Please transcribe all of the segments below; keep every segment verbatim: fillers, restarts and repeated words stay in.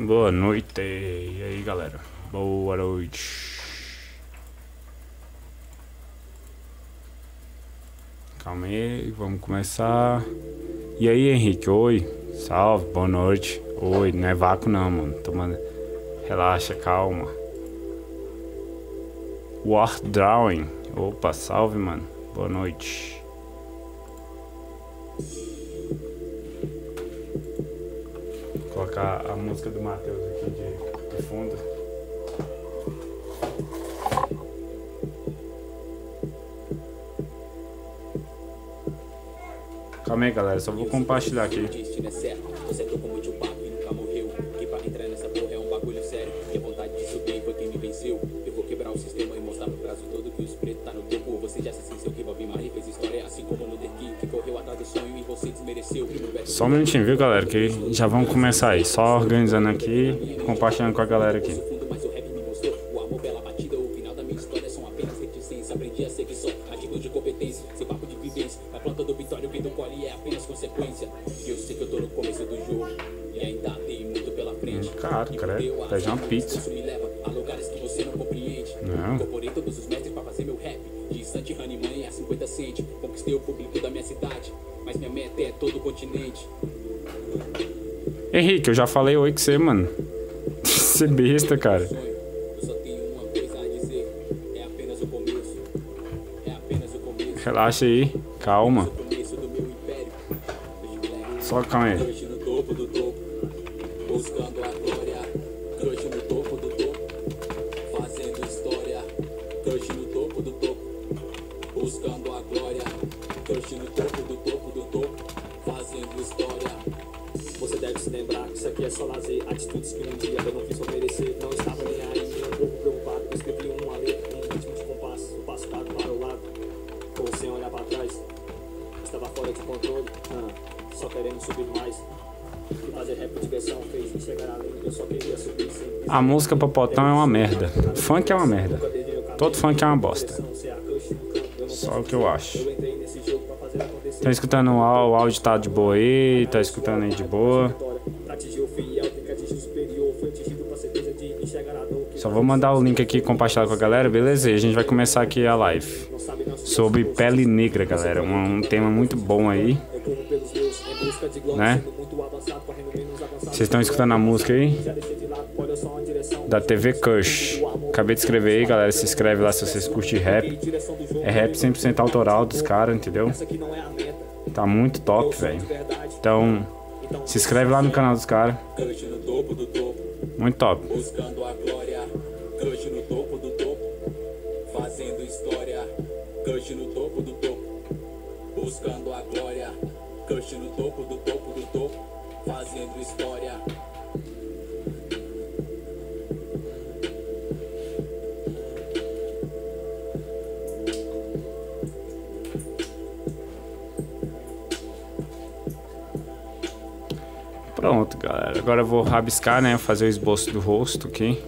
Boa noite. E aí, galera? Boa noite. Calma aí, vamos começar. E aí, Henrique? Oi. Salve, boa noite. Oi, não é vácuo não, mano. Toma... Relaxa, calma. Louie Drawing. Opa, salve, mano. Boa noite. Vou colocar a música do Matheus aqui de, de fundo. Calma aí, galera, só vou compartilhar aqui. Você tocou muito papo e nunca morreu. Que pra entrar nessa porra é um bagulho sério. Minha vontade de subir foi quem me venceu. Eu vou quebrar o sistema e mostrar pro prazo todo que os pretos tá no topo. Você já se sentiu que Bob Marley fez história, assim como no The King, que correu atrás do sonho e você desmereceu. Só um minutinho, viu, galera, que já vamos começar aí. Só organizando aqui, compartilhando com a galera aqui. Mas o rap me mostrou o amor pela batida. O final da minha história são apenas reticências. Aprendi a ser que só atitude de competência, sem papo de vivência. A planta do vitório que não colhe é apenas consequência. E eu sei que eu tô no começo do jogo e ainda tem muito pela frente. Cara, cara, tá já uma pizza. Isso me leva a lugares que você não compreende. Incorporei todos os mestres pra fazer meu rap. De Santi Honeyman a cinquenta cent. Conquistei o público da minha cidade. Mas minha meta é todo o continente. Henrique, eu já falei oi com você, mano. Você besta, cara. Eu só tenho uma coisa a dizer. É apenas o começo. É apenas o começo. Relaxa aí, calma. É o começo do meu império. Só calma aí. Crush no topo do topo. Buscando a glória. Crush no topo do topo. Fazendo história. Crush no topo do topo. Buscando a glória. Crush no topo do topo. História. Você deve se lembrar que isso aqui é só lazer. Atitudes que um dia eu não fiz oferecer. Não estava nem aí, nem um pouco preocupado. Eu escrevi uma letra, um ritmo de compasso. O passo dado para o lado, ou sem olhar para trás. Estava fora de controle, ah, só querendo subir mais. E fazer rap de diversão fez me chegar além. Eu só queria subir sem... A música pra potão é uma merda. Funk é uma merda. Todo funk é uma bosta. Só o que eu acho. Tá escutando o áudio, tá de boa aí, tá escutando aí de boa. Só vou mandar o link aqui compartilhado com a galera, beleza? E a gente vai começar aqui a live sobre pele negra, galera. Um, um tema muito bom aí, né? Vocês estão escutando a música aí? Da T V Kush. Acabei de escrever aí, galera. Se inscreve lá se vocês curtem rap. É rap cem por cento autoral dos caras, entendeu? Tá muito top, velho. Então, se inscreve lá no canal dos caras. Muito top. Buscando a glória, crush no topo do topo. Fazendo história, crush no topo do topo. Buscando a glória, crush no topo do topo do topo. Fazendo história. Pronto, galera. Agora eu vou rabiscar, né? Fazer o esboço do rosto aqui.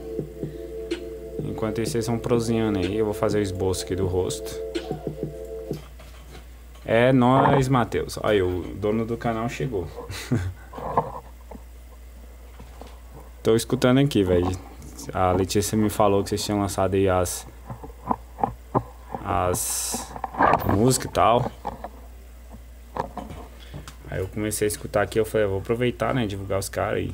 Enquanto isso, vocês vão prozinhando aí. Eu vou fazer o esboço aqui do rosto. É nóis, Matheus. Aí, o dono do canal chegou. Tô escutando aqui, velho. A Letícia me falou que vocês tinham lançado aí as... As... músicas e tal. Aí eu comecei a escutar aqui, eu falei, eu vou aproveitar, né, divulgar os caras aí.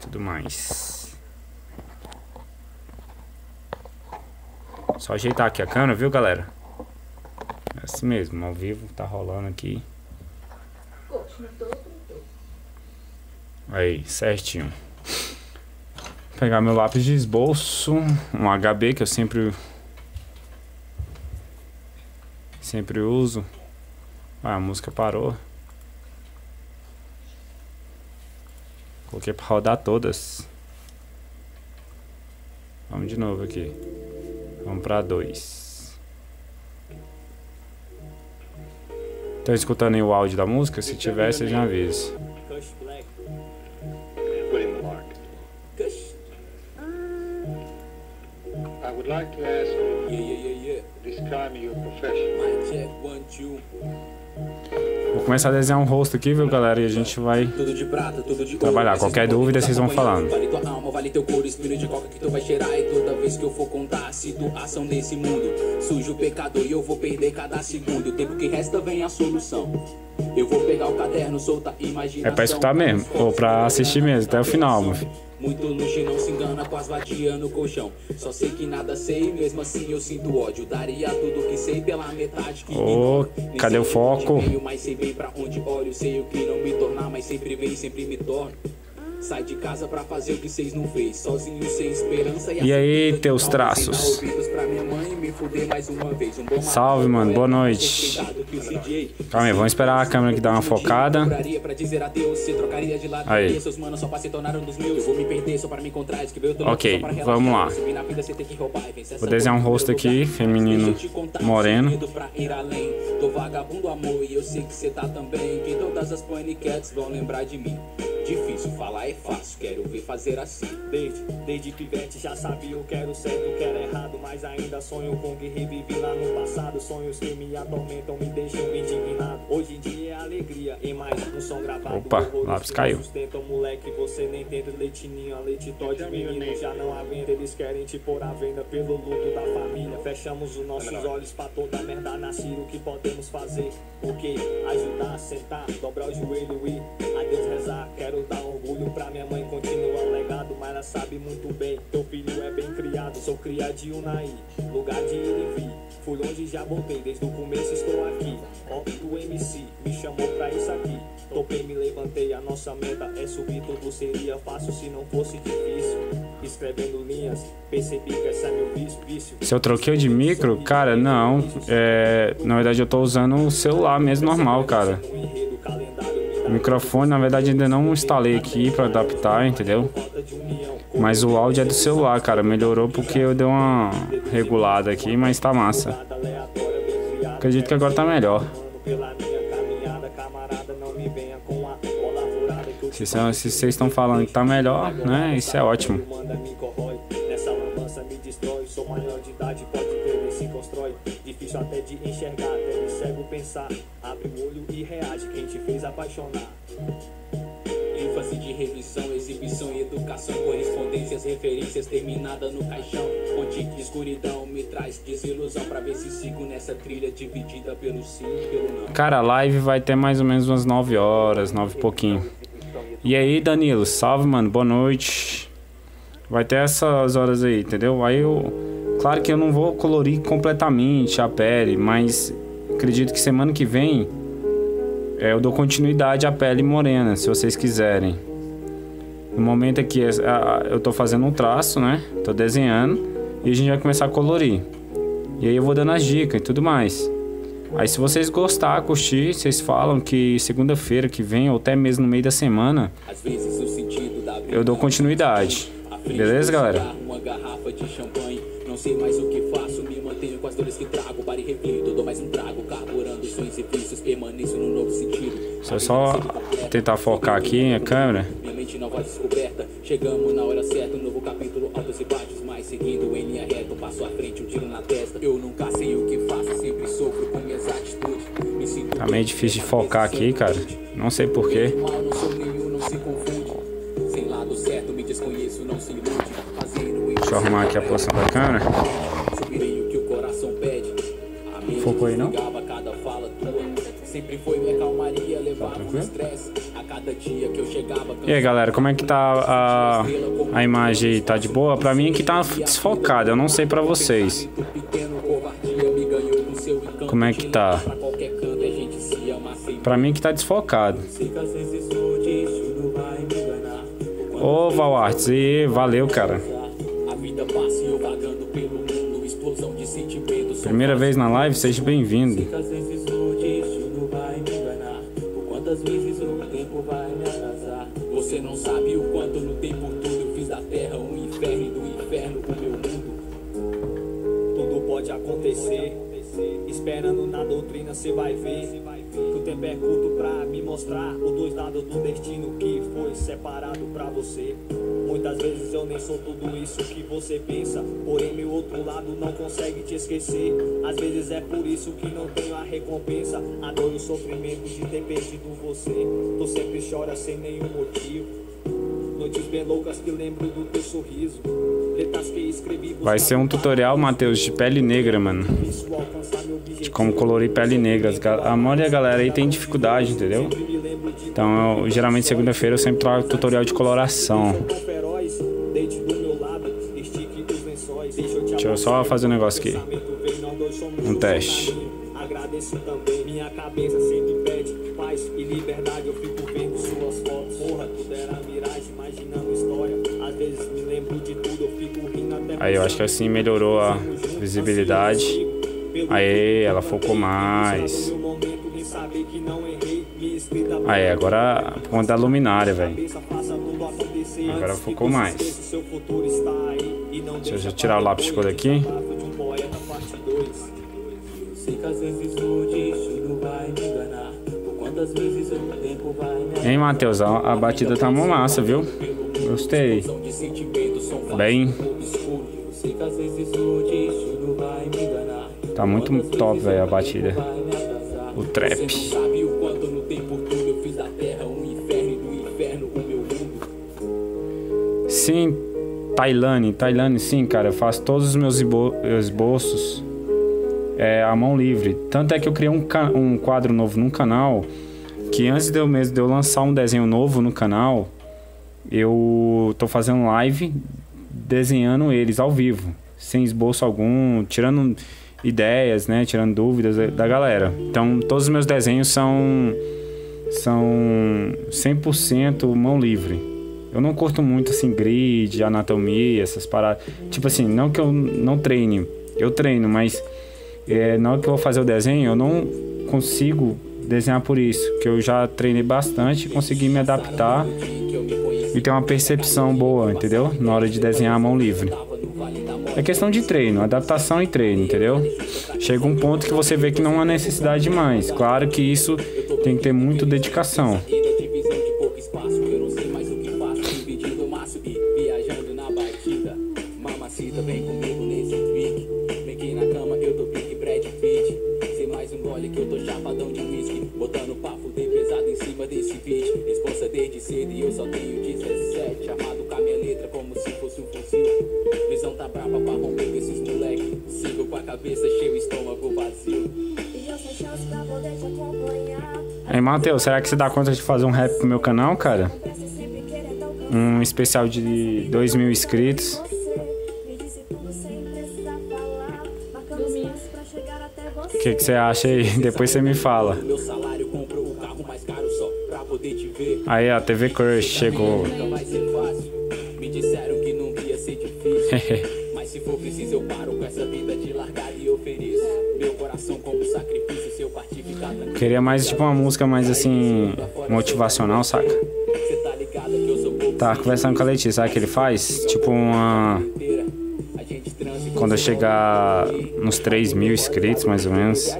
Tudo mais. Só ajeitar aqui a câmera, viu, galera? É assim mesmo, ao vivo, tá rolando aqui. Aí, certinho. Vou pegar meu lápis de esboço, um H B que eu sempre... Sempre uso. Ah, a música parou. Coloquei pra rodar todas. Vamos de novo aqui. Vamos pra dois. Estão escutando aí o áudio da música? Se tiver, vocês me avisam. I would like to ask you, yeah, yeah, yeah, yeah. Describe your profession. Vou começar a desenhar um rosto aqui, viu, galera? E a gente vai tudo de prata, tudo de trabalhar. Qualquer dúvida, vocês vão falando. Vale tua alma, vale teu couro, espinho de coca que tu vai cheirar. E toda vez que eu for contar a situação desse mundo, sujo o pecador e eu vou perder cada segundo. O tempo que resta vem a solução. Eu vou pegar o caderno, solta a imaginação. É pra escutar mesmo, ou pra assistir mesmo, até o final, mano. Muito longe não se engana com as vadias no colchão. Só sei que nada sei, mesmo assim eu sinto ódio. Daria tudo que sei pela metade que oh, me cadê o foco? Veio, mas sei bem pra onde olho, sei o que não me tornar, mas sempre veio, sempre me torno. Sai de casa pra fazer o que vocês não fez, sozinho sem esperança. E, e aí, teus traços? Pra minha mãe me fuder mais uma vez. Um bom salve, mano, boa noite. Calma aí, vamos esperar a câmera que dá uma focada. Aí. Ok, vamos lá. Vou desenhar um rosto aqui, feminino moreno. Difícil falar é fácil, quero ver fazer assim. Desde, desde pivete já sabia o que era certo, o que era errado. Mas ainda sonho com o que revivi lá no passado. Sonhos que me atormentam, me deixam indignado. Hoje em dia é alegria e mais um som gravado. Opa, lápis caiu. Sustentam moleque, você nem tenta leitinho. A leititode menino já não há venda. Eles querem te pôr à venda pelo luto da família. Fechamos os nossos olhos pra toda merda nascer. O que podemos fazer? O que? Ajudar, sentar, dobrar o joelho e a Deus rezar. Quero dá orgulho pra minha mãe, continua o legado. Mas ela sabe muito bem, teu filho é bem criado. Sou criadinho naí, lugar de ir e vir. Fui longe e já voltei, desde o começo estou aqui. Ó, o M C me chamou pra isso aqui. Topei, me levantei, a nossa meta é subir. Tudo seria fácil se não fosse difícil. Escrevendo linhas, percebi que essa é meu vício. Se eu troquei de micro, cara, não é, na verdade eu tô usando o celular mesmo normal, cara. O microfone, na verdade, ainda não instalei aqui pra adaptar, entendeu? Mas o áudio é do celular, cara. Melhorou porque eu dei uma regulada aqui, mas tá massa. Acredito que agora tá melhor. Se vocês estão falando que tá melhor, né? Isso é ótimo. Difícil até de enxergar, até de cego pensar. Abre o olho e reage, quem te fez apaixonar. Ênfase de revisão, exibição e educação. Correspondências, referências, terminada no caixão. Onde escuridão me traz desilusão. Pra ver se sigo nessa trilha dividida pelo sim e pelo não. Cara, a live vai ter mais ou menos umas nove horas, nove e pouquinho. E aí, Danilo, salve, mano, boa noite. Vai ter essas horas aí, entendeu? Aí eu... Claro que eu não vou colorir completamente a pele, mas acredito que semana que vem é, eu dou continuidade à pele morena, se vocês quiserem. No momento aqui eu tô fazendo um traço, né? Tô desenhando e a gente vai começar a colorir. E aí eu vou dando as dicas e tudo mais. Aí se vocês gostar, curtir, vocês falam que segunda-feira que vem ou até mesmo no meio da semana eu dou continuidade. Beleza, galera? Sei mais o que faço, me mantenho com as dores que trago. Pare e reflito, dou mais um trago. Carburando sonhos e vícios, permaneço no novo sentido. Só só tentar focar aqui a câmera. Minha mente nova descoberta. Chegamos na hora certa, um novo capítulo, altos e baixos. Mas seguindo em linha reta, passo à frente, um tiro na testa. Eu nunca sei o que faço, sempre sofro com minhas atitudes. Me sinto... Tá meio difícil de focar aqui, cara. Não sei porquê. Não sou nenhum, não se confunde. Sem lado certo, me desconheço, não se ilude. Deixa eu arrumar aqui a posição da câmera. Focou aí, não? Tá tranquilo? E aí, galera, como é que tá a, a imagem aí? Tá de boa? Pra mim aqui tá desfocada, eu não sei pra vocês. Como é que tá? Pra mim que tá desfocado. Ô, Valartes, e valeu, cara. Primeira vez na live, seja bem-vindo. Você não sabe o quanto no tempo todo eu fiz da terra um inferno e do inferno o meu mundo. Tudo pode acontecer. esperando na doutrina, cê vai ver que o tempo é curto pra me mostrar o dois lados do destino que foi separado pra você. Muitas vezes eu nem sou tudo isso que você pensa, porém meu outro lado não consegue te esquecer. Às vezes é por isso que não tenho a recompensa, a dor e o sofrimento de ter perdido você. Tu sempre chora sem nenhum motivo, noites bem loucas que lembro do teu sorriso. Vai ser um tutorial, Matheus, de pele negra, mano. De como colorir pele negra. A maioria da galera aí tem dificuldade, entendeu? Então, eu, geralmente, segunda-feira eu sempre trago tutorial de coloração. Deixa eu só fazer um negócio aqui. Um teste. Agradeço também, minha cabeça sempre pede paz e liberdade. Eu fico vendo suas fotos, porra, tudo era miragem, imaginando história. Às vezes me lembro de tudo, eu fico rindo até. Aí eu acho que assim melhorou a visibilidade. Aí ela focou mais. Aí agora por conta da luminária, velho. Agora focou mais. Deixa eu já tirar o lápis de cor aqui. Hein, Matheus, a, a batida tá mó massa, viu? Gostei. Bem. Tá muito top, velho, a batida. O trap. Sim, Tailane, Tailane, sim, cara. Eu faço todos os meus esbo esboços. É, a mão livre. Tanto é que eu criei um, um quadro novo no canal, que antes de eu, mesmo, de eu lançar um desenho novo no canal, eu tô fazendo live desenhando eles ao vivo, sem esboço algum, tirando ideias, né, tirando dúvidas da galera. Então todos os meus desenhos são, são cem por cento mão livre. Eu não curto muito assim grid, anatomia, essas paradas. Tipo assim, não que eu não treine, eu treino, mas... É, na hora que eu vou fazer o desenho, eu não consigo desenhar por isso, que eu já treinei bastante, consegui me adaptar e ter uma percepção boa, entendeu? Na hora de desenhar a mão livre. É questão de treino, adaptação e treino, entendeu? Chega um ponto que você vê que não há necessidade mais. Claro que isso tem que ter muita dedicação. Ei, Matheus, será que você dá conta de fazer um rap pro meu canal, cara? Um especial de dois mil inscritos. O que que você acha aí? Depois você me fala. Aí, ó, T V Kush chegou. Mas se for preciso, eu paro com essa vida de largar e ofereço meu coração como sacrifício, seu partificado. Queria mais tipo uma música mais assim motivacional, saca? Tá conversando com a Letícia, sabe o que ele faz? Tipo uma... Quando eu chegar nos três mil inscritos, mais ou menos.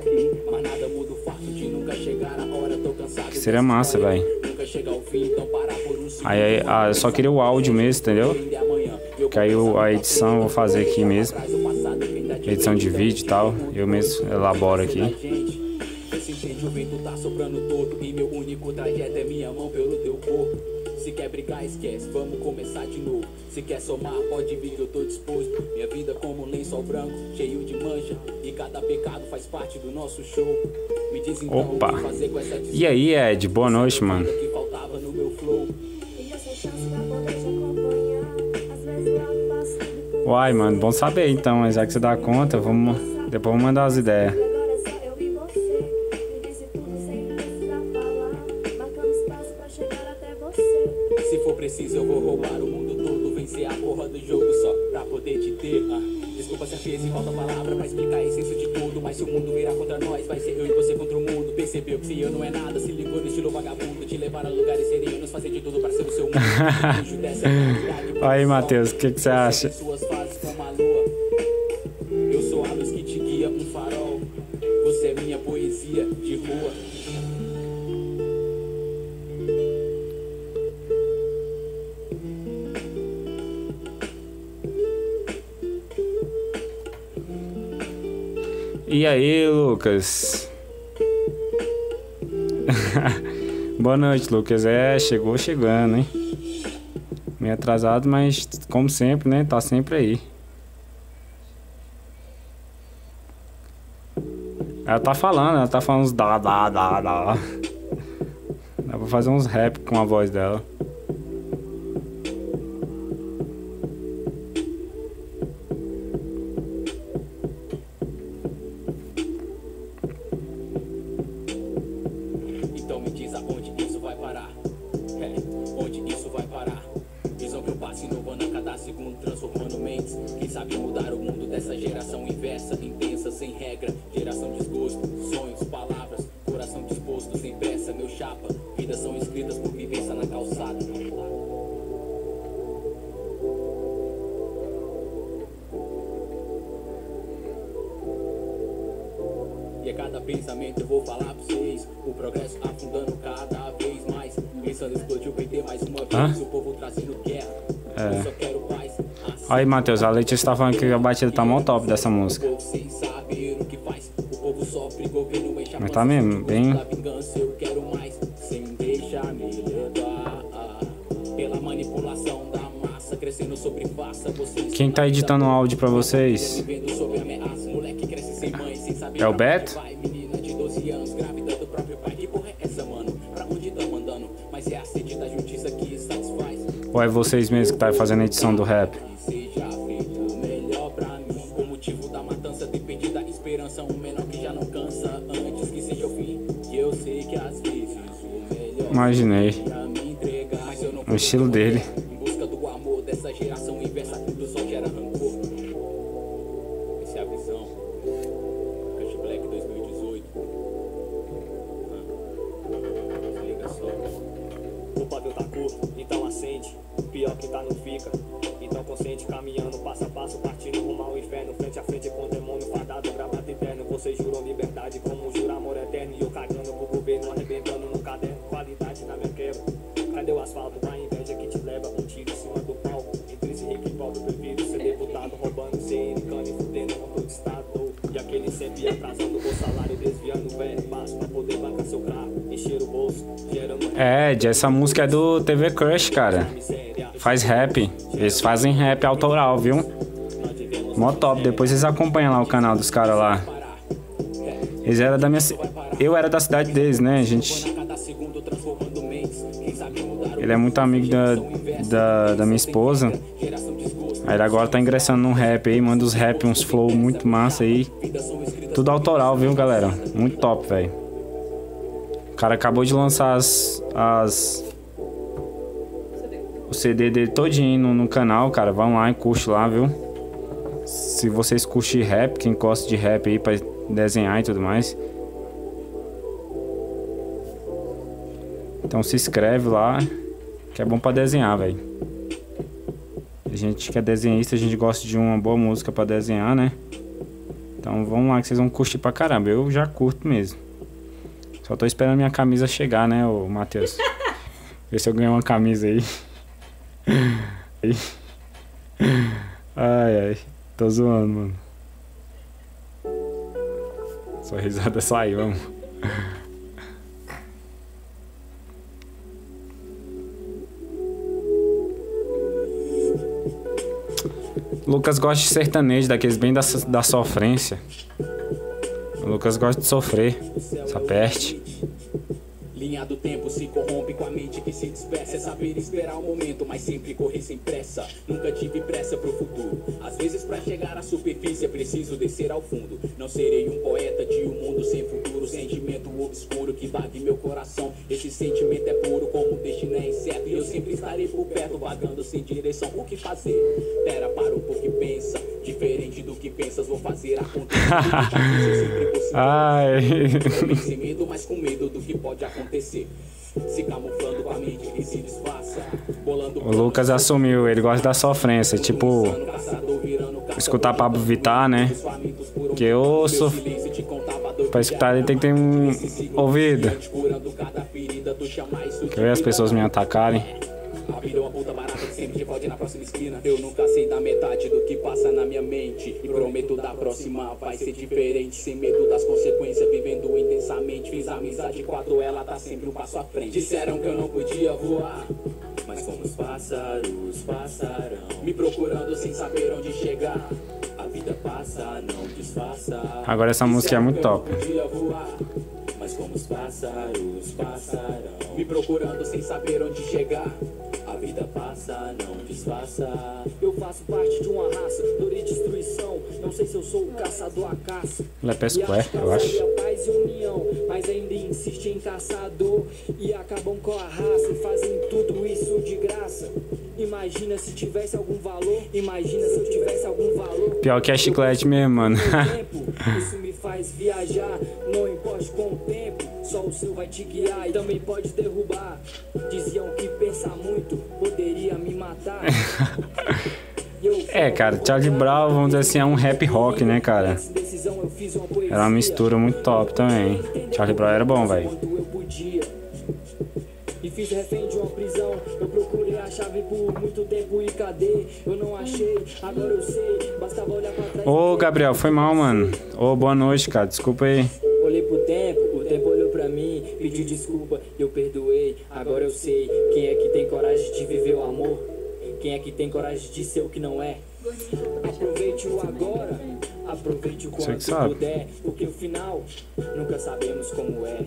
Que seria massa, velho. Aí, ah, eu só queria o áudio mesmo, entendeu? Que aí eu, a edição eu vou fazer aqui mesmo. Edição de vídeo e tal. Eu mesmo elaboro aqui. Opa! E aí, Ed? Boa noite, mano. Uai, mano, bom saber então, mas já que você dá conta, vamos... depois vou mandar as ideias. Se for preciso, eu vou roubar o mundo todo, vencer a porra do jogo só pra poder te ter. Desculpa se a fez e falta palavra pra explicar a essência de tudo, mas se o mundo virar contra nós, vai ser eu e você contra o mundo. Percebeu que se eu não é nada, se ligou no estilo vagabundo, te levar a lugares serenos, fazer de tudo pra ser o seu mundo. Aí, Matheus, o que que você acha? E aí, Lucas? Boa noite, Lucas. É, chegou chegando, hein? Meio atrasado, mas como sempre, né? Tá sempre aí. Ela tá falando, ela tá falando uns dá, dá, dá, dá. Dá pra fazer uns rap com a voz dela. Aí, Matheus, a Letícia tá falando que a batida tá mó top dessa música. Mas tá mesmo, bem... Quem tá editando o áudio pra vocês? É o Beto? Ou é vocês mesmos que tá fazendo a edição do rap? Imaginei o estilo dele. Essa música é do T V Kush, cara. Faz rap. Eles fazem rap autoral, viu? Mó top. Depois vocês acompanham lá o canal dos caras lá. Eles eram da minha... Eu era da cidade deles, né, gente? Ele é muito amigo da, da, da minha esposa. Aí ele agora tá ingressando num rap aí. Manda uns rap, uns flow muito massa aí. Tudo autoral, viu, galera? Muito top, velho. O cara acabou de lançar as... As... o C D dele todinho no, no canal, cara. Vão lá e curte lá, viu? Se vocês curtem rap, quem gosta de rap aí pra desenhar e tudo mais. Então se inscreve lá, que é bom pra desenhar, velho. A gente que é desenhista, a gente gosta de uma boa música pra desenhar, né? Então vamos lá que vocês vão curtir pra caramba. Eu já curto mesmo. Só tô esperando minha camisa chegar, né, ô Matheus? Ver se eu ganho uma camisa aí. Ai, ai. Tô zoando, mano. Sua risada saiu, vamos. Lucas gosta de sertanejo, daqueles bem da, da sofrência. O Lucas gosta de sofrer, essa peste. Linha do tempo se corrompe com a mente que se dispersa. É saber esperar o momento, mas sempre correr sem pressa. Nunca tive pressa pro futuro. Às vezes pra chegar à superfície é preciso descer ao fundo. Não serei um poeta de um mundo sem futuro. Sentimento obscuro que invade meu coração. Esse sentimento é puro, como o destino é incerto. E eu sempre estarei por perto, vagando sem direção. O que fazer? Pera, para o que pensa. Diferente do que pensas, vou fazer acontecer. Ai. Sem medo, mas com medo do que pode acontecer. Se camuflando com a mente que se disfarça, bolando. O Lucas assumiu, ele gosta da sofrência, tipo escutar Pablo Vittar, né? Que eu sou Pra escutar ele tem que ter um ouvido. Quer ver as pessoas me atacarem? Virou a puta barata que sempre te pode na próxima esquina. Eu nunca sei da metade do que passa na minha mente. E prometo da próxima vai ser diferente. Sem medo das consequências, vivendo intensamente. Fiz amizade com a tua, ela tá sempre um passo à frente. Disseram que eu não podia voar, mas como os pássaros passarão, me procurando sem saber onde chegar. A vida passa, não disfarça. Agora essa música é muito top. Mas como os pássaros passarão, me procurando sem saber onde chegar. A vida passa, não disfarça. Eu faço parte de uma raça, dor e destruição. Não sei se eu sou o caçador a caça. Ela é pescoé, eu acho. Paz e união, mas ainda insistem em caçador e acabam com a raça e fazem tudo isso de graça. Imagina se tivesse algum valor. Imagina se eu tivesse algum valor. Pior que é chiclete mesmo, mano. Isso me faz viajar. Não importa com o tempo, só o seu vai te guiar e também pode derrubar. Diziam que pensar muito poderia me matar. É, cara, Charlie Brown, vamos dizer assim, é um rap rock, né, cara? Era uma mistura muito top também. Charlie Brown era bom, velho. E fiz refém de uma prisão. Eu procurei a chave por muito tempo e cadê? Eu não achei, agora eu sei. Bastava olhar pra trás. Ô, Gabriel, foi mal, mano. Ô, boa noite, cara. Desculpa aí. Olhei pro tempo, o tempo olhou pra mim, pediu desculpa, eu perdoei. Agora eu sei quem é que tem coragem de viver o amor. Quem é que tem coragem de ser o que não é. Aproveite-o agora, aproveite o quanto puder, porque o final nunca sabemos como é.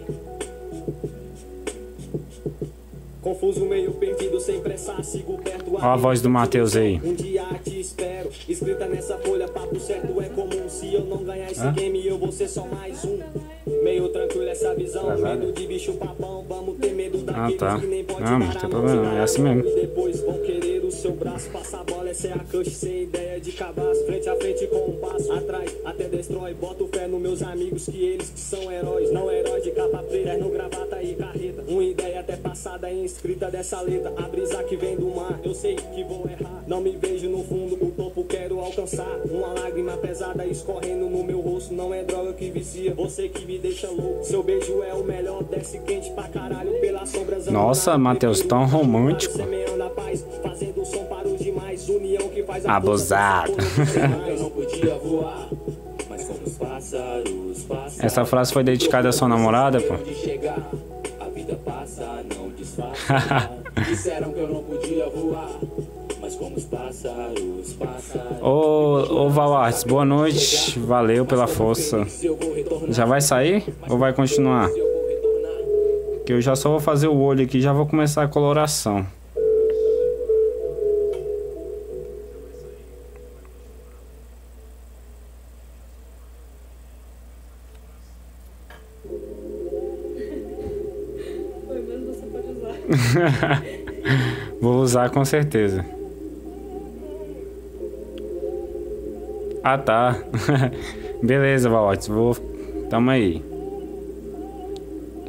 Confuso, meio perdido, sem pressa, sigo perto. Olha a voz do Matheus aí. Um dia te espero, escrita nessa folha, papo certo é comum. Se eu não ganhar esse game, eu vou ser só mais um. Meio tranquilo essa visão, medo de bicho papão. Vamos ter medo daqueles que nem pode parar. Ah, tá. Não, não tem problema, é assim mesmo. E depois vão querer o seu braço, passa a bola, essa é a Kush, sem ideia de cabaço. Frente a frente com um passo, atrás até destrói. Boto fé nos meus amigos que eles que são heróis. Não heróis de capa preta, no gravata e carreta. Uma ideia até passada em escrita dessa letra, a brisa que vem do mar, eu sei que vou errar. Não me vejo no fundo, o topo quero alcançar. Uma lágrima pesada escorrendo no meu rosto, não é droga que vicia, você que me deixa louco. Seu beijo é o melhor, desce quente pra caralho pelas sombras. Nossa, Matheus, tão romântico. Semeando a paz, fazendo som para os demais. União que faz a abusado. Não podia voar, mas como os pássaros passaram. Essa frase foi dedicada à sua namorada, pô. Passa, não disfarça. Disseram que eu não podia voar, mas como os pássaros passaram. Ô, ô Valartes, boa noite. Valeu pela força. Já vai sair ou vai continuar? Que eu já só vou fazer o olho aqui, já vou começar a coloração. Vou usar com certeza. Ah, tá. Beleza, Valotes. Vou... Tamo aí.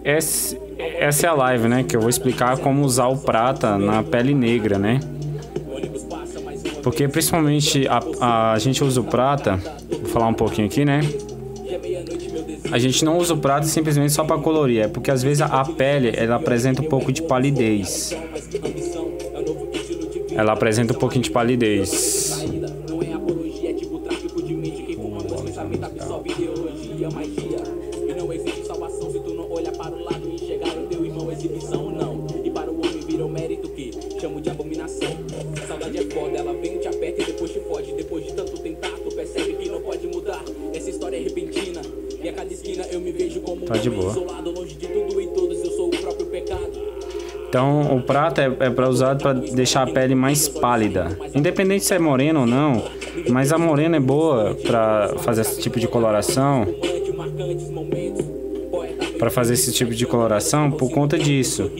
Esse... Essa é a live, né? Que eu vou explicar como usar o prata na pele negra, né? Porque principalmente a, a gente usa o prata. Vou falar um pouquinho aqui, né? A gente não usa o prata simplesmente só para colorir, é porque às vezes a pele ela apresenta um pouco de palidez. Ela apresenta um pouquinho de palidez. Tá de boa. Então o prata é, é para usar para deixar a pele mais pálida, independente se é morena ou não, mas a morena é boa para fazer esse tipo de coloração, para fazer esse tipo de coloração por conta disso.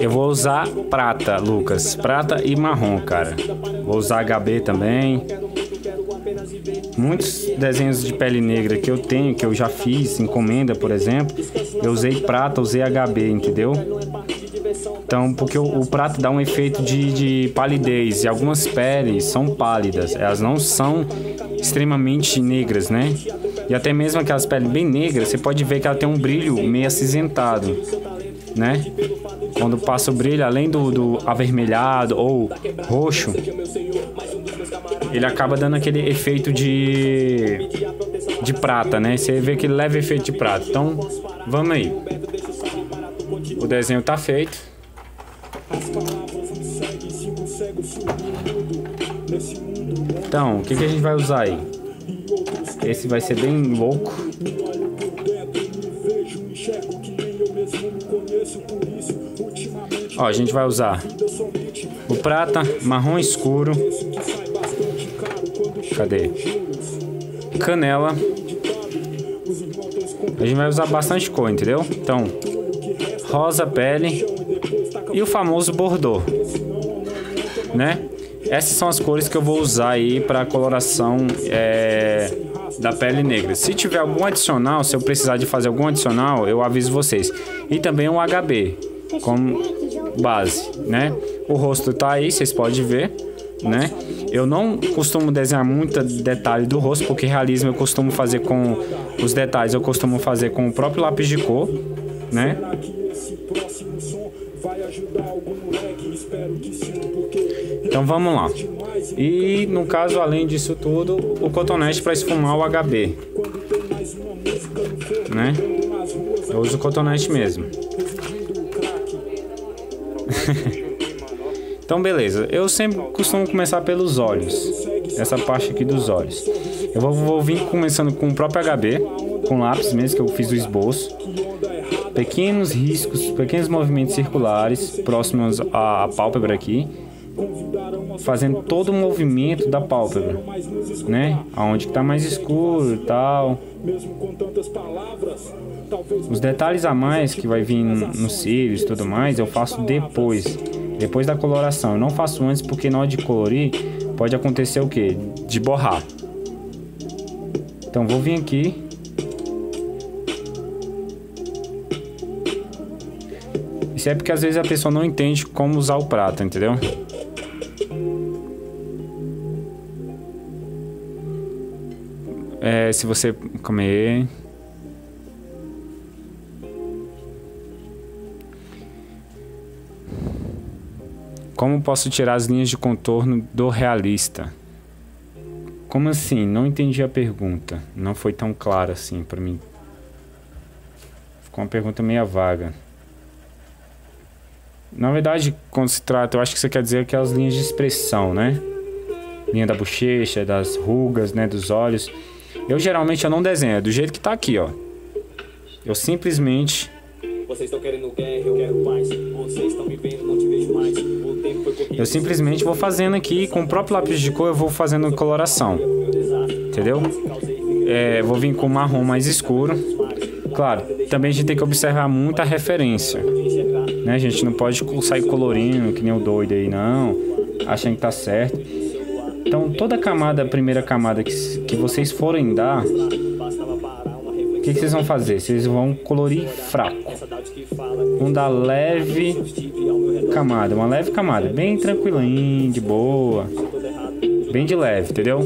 Eu vou usar prata, Lucas. Prata e marrom, cara. Vou usar H B também. Muitos desenhos de pele negra que eu tenho, que eu já fiz, encomenda, por exemplo, eu usei prata, usei H B, entendeu? Então, porque o, o prata dá um efeito de, de palidez. E algumas peles são pálidas. Elas não são extremamente negras, né? E até mesmo aquelas peles bem negras, você pode ver que ela tem um brilho meio acinzentado, né? Quando passa o brilho, além do, do avermelhado ou roxo, ele acaba dando aquele efeito de, de prata, né? Você vê que ele leva efeito de prata. Então, vamos aí. O desenho tá feito. Então, o que, que a gente vai usar aí? Esse vai ser bem louco. Ó, a gente vai usar o prata, marrom escuro. Cadê? Canela. A gente vai usar bastante cor, entendeu? Então, rosa, pele e o famoso bordô, né? Essas são as cores que eu vou usar aí para coloração é, da pele negra. Se tiver algum adicional, se eu precisar de fazer algum adicional, eu aviso vocês. E também um H B como base, né? O rosto tá aí, vocês podem ver, né? Eu não costumo desenhar muito detalhe do rosto, porque realismo eu costumo fazer com os detalhes, eu costumo fazer com o próprio lápis de cor, né? Então vamos lá. E no caso, além disso tudo, o cotonete para esfumar o H B, né? Eu uso o cotonete mesmo. Então beleza, eu sempre costumo começar pelos olhos. Essa parte aqui dos olhos. Eu vou, vou vir começando com o próprio H B, com lápis mesmo, que eu fiz o esboço. Pequenos riscos, pequenos movimentos circulares próximos à, à pálpebra aqui. Fazendo todo o movimento da pálpebra, né? Aonde que tá mais escuro e tal. Os detalhes a mais que vai vir nos cílios e tudo mais, eu faço depois. Depois da coloração. Eu não faço antes porque na hora de colorir pode acontecer o que? De borrar. Então vou vir aqui. Isso é porque às vezes a pessoa não entende como usar o prata, entendeu? É, se você comer... Como posso tirar as linhas de contorno do realista? Como assim? Não entendi a pergunta. Não foi tão clara assim pra mim. Ficou uma pergunta meio vaga. Na verdade, quando se trata, eu acho que você quer dizer aquelas linhas de expressão, né? Linha da bochecha, das rugas, né? Dos olhos. Eu geralmente eu não desenho, é do jeito que tá aqui, ó. Eu simplesmente... Vocês estão querendo guerra, eu quero paz. Vocês estão me vendo, não te vejo mais. O tempo foi corrido. Eu simplesmente vou fazendo aqui, com o próprio lápis de cor, eu vou fazendo coloração. Entendeu? É, vou vir com marrom mais escuro. Claro, também a gente tem que observar muita referência. Né? A gente não pode sair colorindo, que nem o doido aí, não. Achando que tá certo. Então, toda camada, a primeira camada que, que vocês forem dar... O que, que vocês vão fazer? Vocês vão colorir fraco. Vão dar leve camada, uma leve camada, bem tranquilinho, de boa. Bem de leve, entendeu?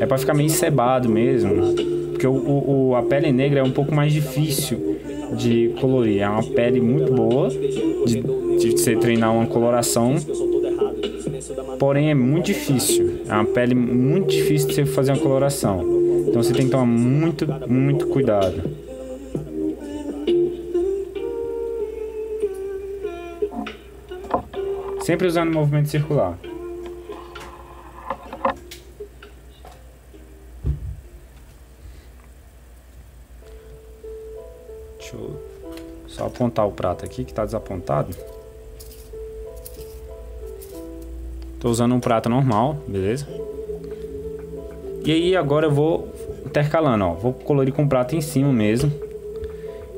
É pra ficar meio cebado mesmo. Porque o, o, a pele negra é um pouco mais difícil de colorir. É uma pele muito boa de, de você treinar uma coloração. Porém é muito difícil. É uma pele muito difícil de você fazer uma coloração. Então você tem que tomar muito, muito cuidado. Sempre usando o movimento circular. Deixa eu só apontar o prato aqui que tá desapontado. Tô usando um prato normal, beleza? E aí agora eu vou intercalando, ó. Vou colorir com o prato em cima mesmo.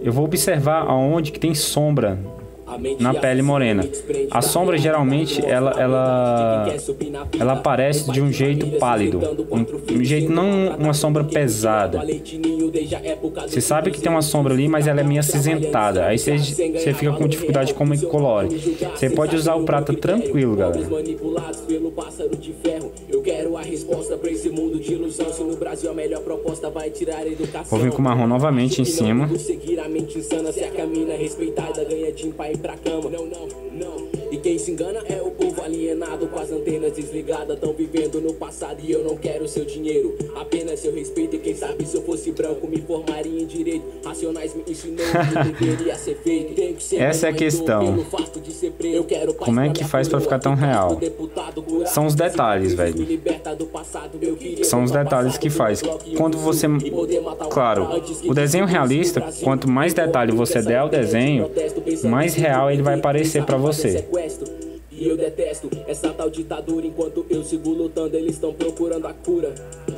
Eu vou observar aonde que tem sombra na pele morena. A sombra geralmente ela, ela, ela aparece de um jeito pálido, um, um jeito não uma sombra pesada. Você sabe que tem uma sombra ali, mas ela é meio acinzentada. Aí você, você fica com dificuldade de como colore. Você pode usar o prata tranquilo, galera. Vou vir com o marrom novamente em cima. E quem se engana é o povo alienado, com as antenas desligadas, tão vivendo no passado e eu não quero seu dinheiro, apenas seu respeito. E quem sabe se eu fosse branco me formaria em direito, racionais me ensinou que deveria ser feito. Tem que ser. Essa é a questão. Como é que faz pra ficar tão real? São os detalhes, velho. São os detalhes que faz. Quando você... Claro, o desenho realista, quanto mais detalhe você der ao desenho, mais real ele vai parecer pra você. E eu detesto essa tal ditadura. Enquanto eu sigo lutando, eles estão procurando a cura,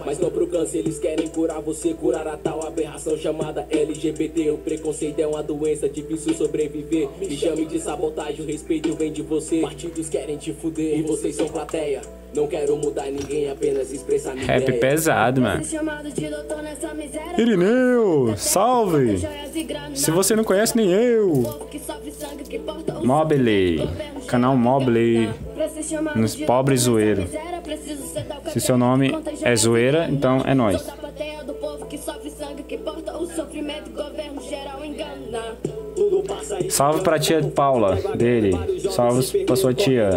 mas não pro câncer, eles querem curar você, curar a tal aberração chamada L G B T. O preconceito é uma doença, difícil sobreviver. Me chame de sabotagem, o respeito vem de você. Partidos querem te fuder e vocês são plateia. Não quero mudar ninguém, apenas expressar minha rap ideia. Pesado, mano. Irineu, salve! Se você não conhece, nem eu. Mobile, canal Mobile. Nos pobres zoeiro. Se seu nome é zoeira, então é nós. Salve pra tia Paula dele. Salve pra sua tia.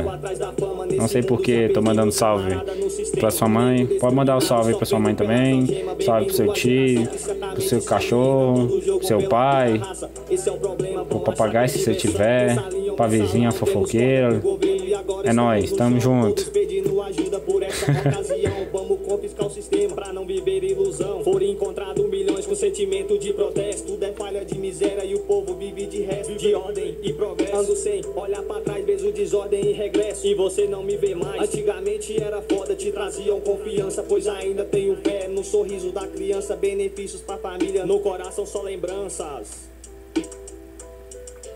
Não sei porque tô mandando salve pra sua mãe. Pode mandar o um salve pra sua mãe também. Salve pro seu tio, pro seu cachorro, pro seu pai, pro papagaio se você tiver, pra vizinha fofoqueira. É nóis, tamo junto.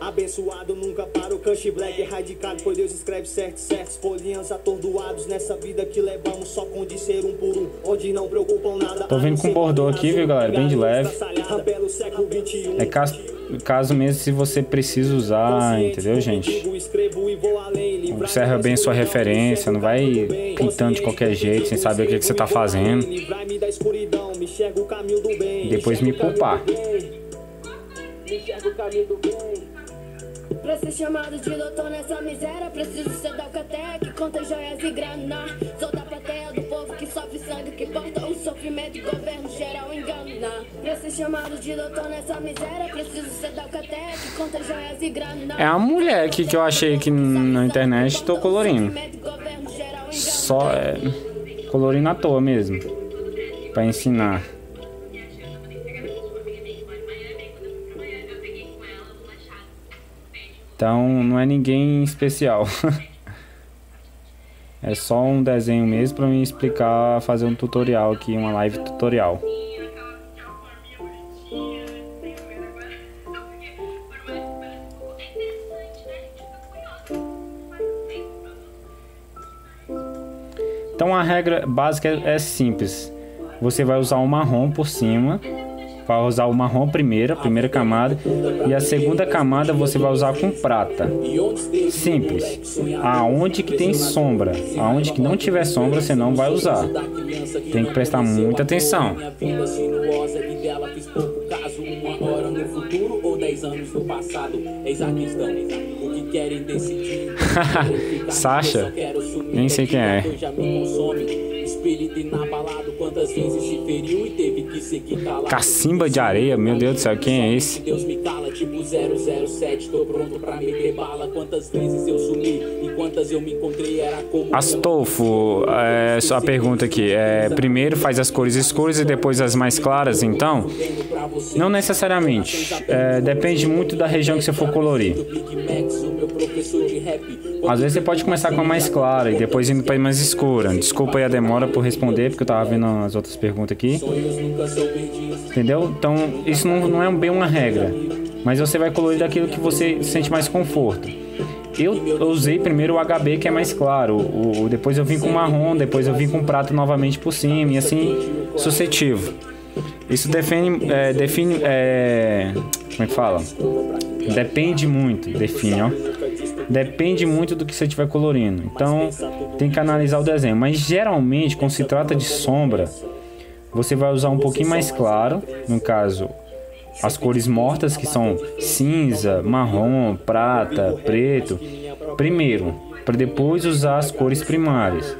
Abençoado nunca para o Kush Black, erradicado por Deus, escreve certo, certos folhinhas atordoados nessa vida que levamos só com de ser um por um, onde não preocupam nada. Tô vindo com bordô aqui, viu, galera? Bem de leve. É caso, caso mesmo se você precisa usar, entendeu, gente? Observa bem sua referência, não vai pintando de qualquer jeito sem saber o que, que você tá fazendo. E depois me poupar. Pra ser chamado de doutor nessa miséria, preciso ser da alcateia que conta joias e grana. Sou da plateia do povo que sofre sangue, que porta o sofrimento e governo geral engana. Pra ser chamado de doutor nessa miséria, preciso ser da alcateia que conta joias e grana. É a mulher aqui que eu achei que na internet tô colorindo. Só é colorindo à toa mesmo, pra ensinar. Então, não é ninguém especial. É só um desenho mesmo pra me explicar, fazer um tutorial aqui, uma live tutorial. Então, a regra básica é, é simples. Você vai usar um marrom por cima. Vai usar o marrom primeiro, a primeira camada, e a segunda camada você vai usar com prata. Simples. Aonde que tem sombra, aonde que não tiver sombra, você não vai usar. Tem que prestar muita atenção. Sasha, nem sei quem é. Cacimba de areia, meu Deus do céu, quem é esse? Deus me cala, tipo zero zero sete, tô pronto pra me ter bala. Quantas vezes eu sumi e quantas eu me encontrei, era como... Astolfo, é, só a pergunta aqui, é, primeiro faz as cores escuras e depois as mais claras, então? Não necessariamente, é, depende muito da região que você for colorir. Às vezes você pode começar com a mais clara e depois indo para a mais escura. Desculpa aí a demora por responder, porque eu tava vendo as outras perguntas aqui. Entendeu? Então, isso não, não é bem uma regra. mas você vai colorir daquilo que você sente mais conforto. Eu, eu usei primeiro o H B, que é mais claro, o, o, depois eu vim com marrom, depois eu vim com prato novamente por cima, e assim sucessivo. Isso define, é, define é, como é que fala? Depende muito, define, ó. Depende muito do que você estiver colorindo. Então, tem que analisar o desenho. Mas, geralmente, quando se trata de sombra, você vai usar um pouquinho mais claro. No caso, as cores mortas, que são cinza, marrom, prata, preto, primeiro, para depois usar as cores primárias.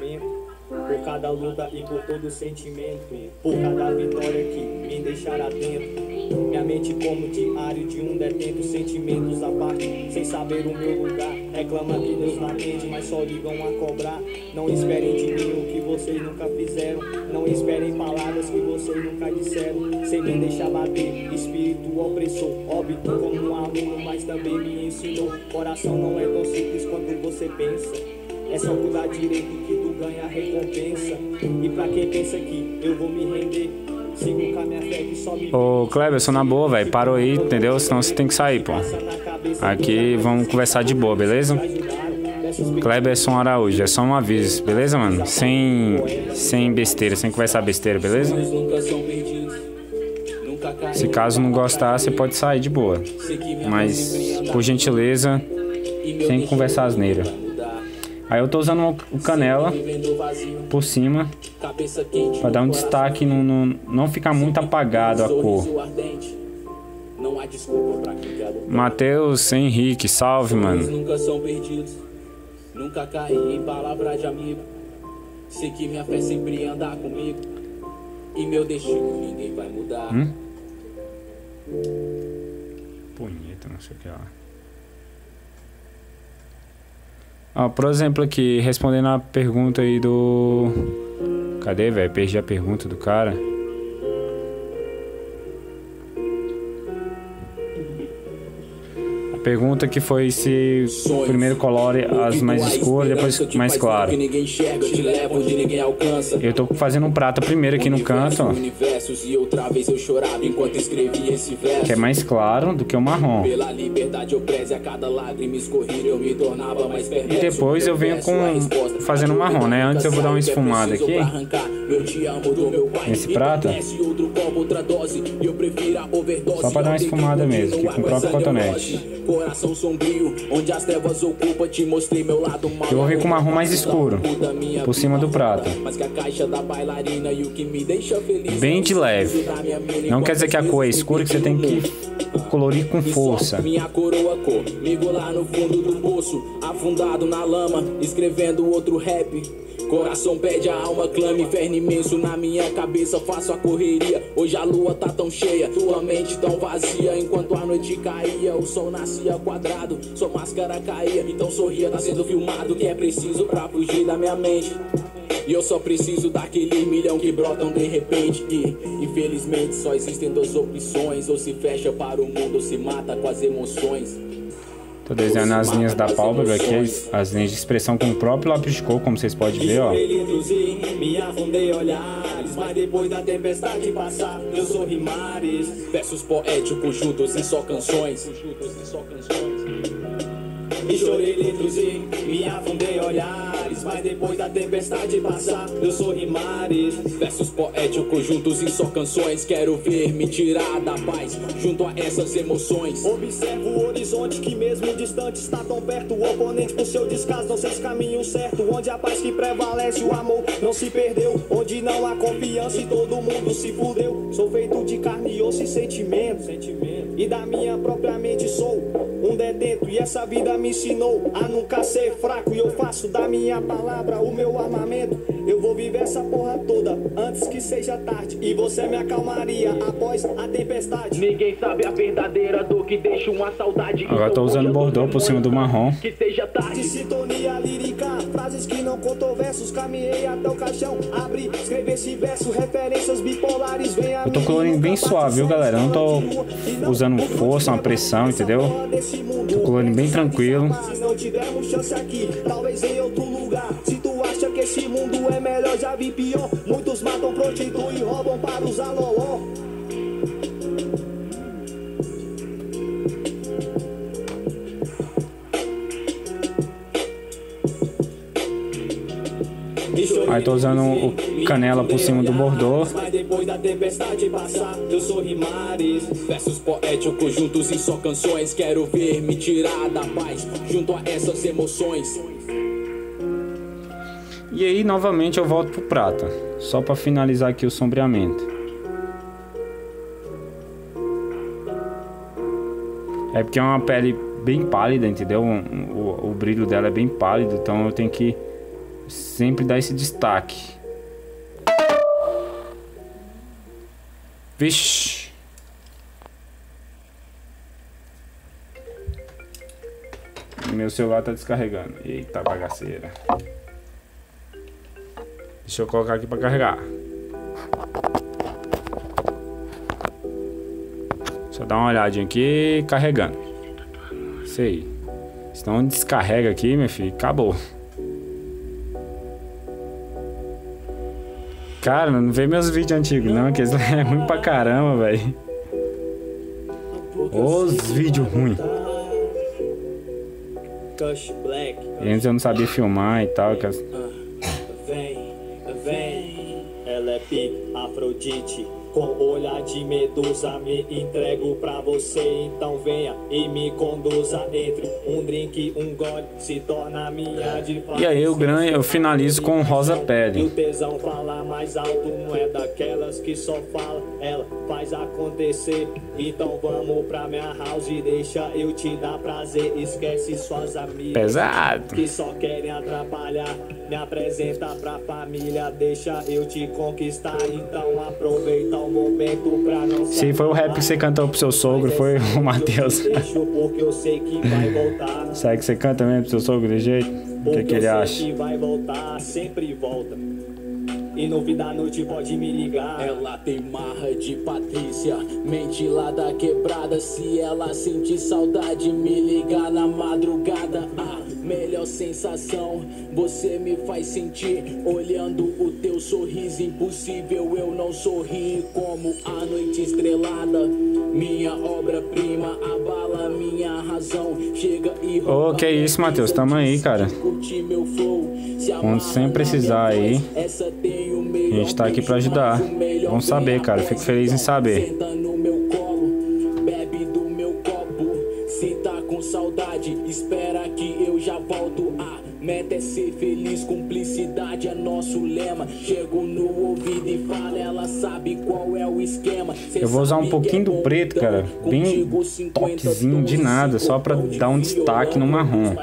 Por cada luta e por todo sentimento, por cada vitória que me deixar atento, minha mente como diário de um detento, sentimentos à parte, sem saber o meu lugar, reclama que Deus não atende, mas só ligam a cobrar, não esperem de mim o que vocês nunca fizeram, não esperem palavras que vocês nunca disseram, sem me deixar bater, espírito opressor, óbito como um aluno, mas também me ensinou, coração não é tão simples quanto você pensa. É só cuidar direito que tu ganha a recompensa. E pra quem pensa que eu vou me render, sigo com a minha fé que só me... Ô Cleberson, na boa, velho, parou aí, entendeu? Senão você tem que sair, pô. Aqui vamos conversar de boa, beleza? Cleberson Araújo, é só um aviso, beleza, mano? Sem, sem besteira, sem conversar besteira, beleza? Se caso não gostar, você pode sair de boa. Mas, por gentileza, sem conversar asneira. Aí eu tô usando o canela por cima para dar um destaque, no, no, não ficar muito apagado a cor. Matheus Henrique, salve, mano. Hum? Punheta, não sei o que lá. Ah, por exemplo, aqui, respondendo a pergunta aí do... Cadê, velho? Perdi a pergunta do cara. A pergunta que foi se primeiro colore as mais escuras, depois mais claras. Eu tô fazendo um prato primeiro aqui no canto, ó. Que é mais claro do que o marrom. E depois eu venho com fazendo marrom, né? Antes eu vou dar uma esfumada aqui nesse prato, só pra dar uma esfumada mesmo, aqui com o próprio cotonete. Eu vou vir com um marrom mais escuro por cima do prato, bem de leve. Não quer dizer que a cor é escura, que você tem que colorir com força. Minha coroa comigo lá no fundo do poço, afundado na lama, escrevendo outro rap. Coração pede a alma, clama, inferno imenso na minha cabeça, faço a correria. Hoje a lua tá tão cheia, tua mente tão vazia. Enquanto a noite caía, o sol nascia quadrado, sua máscara caía, então sorria, tá sendo filmado. Que é preciso pra fugir da minha mente, e eu só preciso daquele milhão que brotam de repente. E infelizmente só existem duas opções, ou se fecha para o mundo ou se mata com as emoções. Tô desenhando as linhas da pálpebra aqui, as, as linhas de expressão com o próprio lápis de cor, como vocês podem ver, ó. E chorei litros e me afundei olhares, mas depois da tempestade passar, eu sorri mares. Versos poéticos juntos em só canções, quero ver me tirar da paz junto a essas emoções. Observo o horizonte que mesmo distante está tão perto, o oponente por seu descaso não fez caminho certo, onde a paz que prevalece, o amor não se perdeu, onde não há confiança e todo mundo se fudeu. Sou feito de carne e osso e sentimento, sentimento, e da minha própria mente sou um detento, e essa vida me ensinou a nunca ser fraco, e eu faço da minha palavra o meu armamento. Eu vou viver essa porra toda antes que seja tarde, e você me acalmaria após a tempestade. Ninguém sabe a verdadeira dor que deixa uma saudade. Agora tô usando bordô por cima do marrom. Que seja tarde. Sintonia lírica, frases que não controversos, caminhei até o caixão, abri, escrevi esse verso, referências bipolares, vem a... Eu tô colorindo bem suave, viu, galera? Eu não tô usando força, uma pressão, entendeu? Tô colorindo bem tranquilo. Se não tivermos chance aqui, talvez em outro lugar. Se tu acha que esse mundo é melhor, já vi pior. Muitos matam, prostituem e roubam para usar loló. Aí tô usando o canela por cima do bordô. E aí novamente eu volto pro prata, só para finalizar aqui o sombreamento. É porque é uma pele bem pálida, entendeu? O, o, o brilho dela é bem pálido, então eu tenho que sempre dar esse destaque. Vixe! Meu celular tá descarregando. Eita bagaceira. Deixa eu colocar aqui para carregar. Só dá uma olhadinha aqui, carregando. Isso aí. Senão descarrega aqui, meu filho. Acabou. Cara, não vê meus vídeos antigos, não. Que é ruim pra caramba, velho. Os vídeos ruins. Antes eu não sabia filmar e tal. Que as... Vem, vem. Ela é pique, Afrodite. Com olhar de medusa me entrego pra você, então venha e me conduza entre um drink, um gole, se torna minha de fato. E aí eu, gran... eu finalizo com rosa pele. E o tesão fala mais alto, não é daquelas que só fala, ela faz acontecer. Então vamos pra minha house e deixa eu te dar prazer. Esquece suas amigas pesado que só querem atrapalhar. Me apresenta pra família, deixa eu te conquistar. Então aproveita o momento pra não se. Sim, foi o rap que você cantou pro seu sogro, foi o Matheus. Porque eu sei que vai voltar. Será que você canta mesmo pro seu sogro de jeito? O que, que ele acha? Que vai voltar, sempre volta. E no fim da noite pode me ligar. Ela tem marra de Patrícia, mente lá da quebrada. Se ela sentir saudade, me ligar na madrugada. A melhor sensação, você me faz sentir. Olhando o teu sorriso impossível, eu não sorri. Como a noite estrelada, minha obra-prima abala minha razão. Chega e rouba. Ô, que isso, Matheus, tamo aí, cara. Quando sem precisar aí, a gente tá aqui pra ajudar. Vamos saber, cara. Fico feliz em saber. Eu vou usar um pouquinho do preto, cara. Bem toquezinho de nada, só pra dar um destaque no marrom.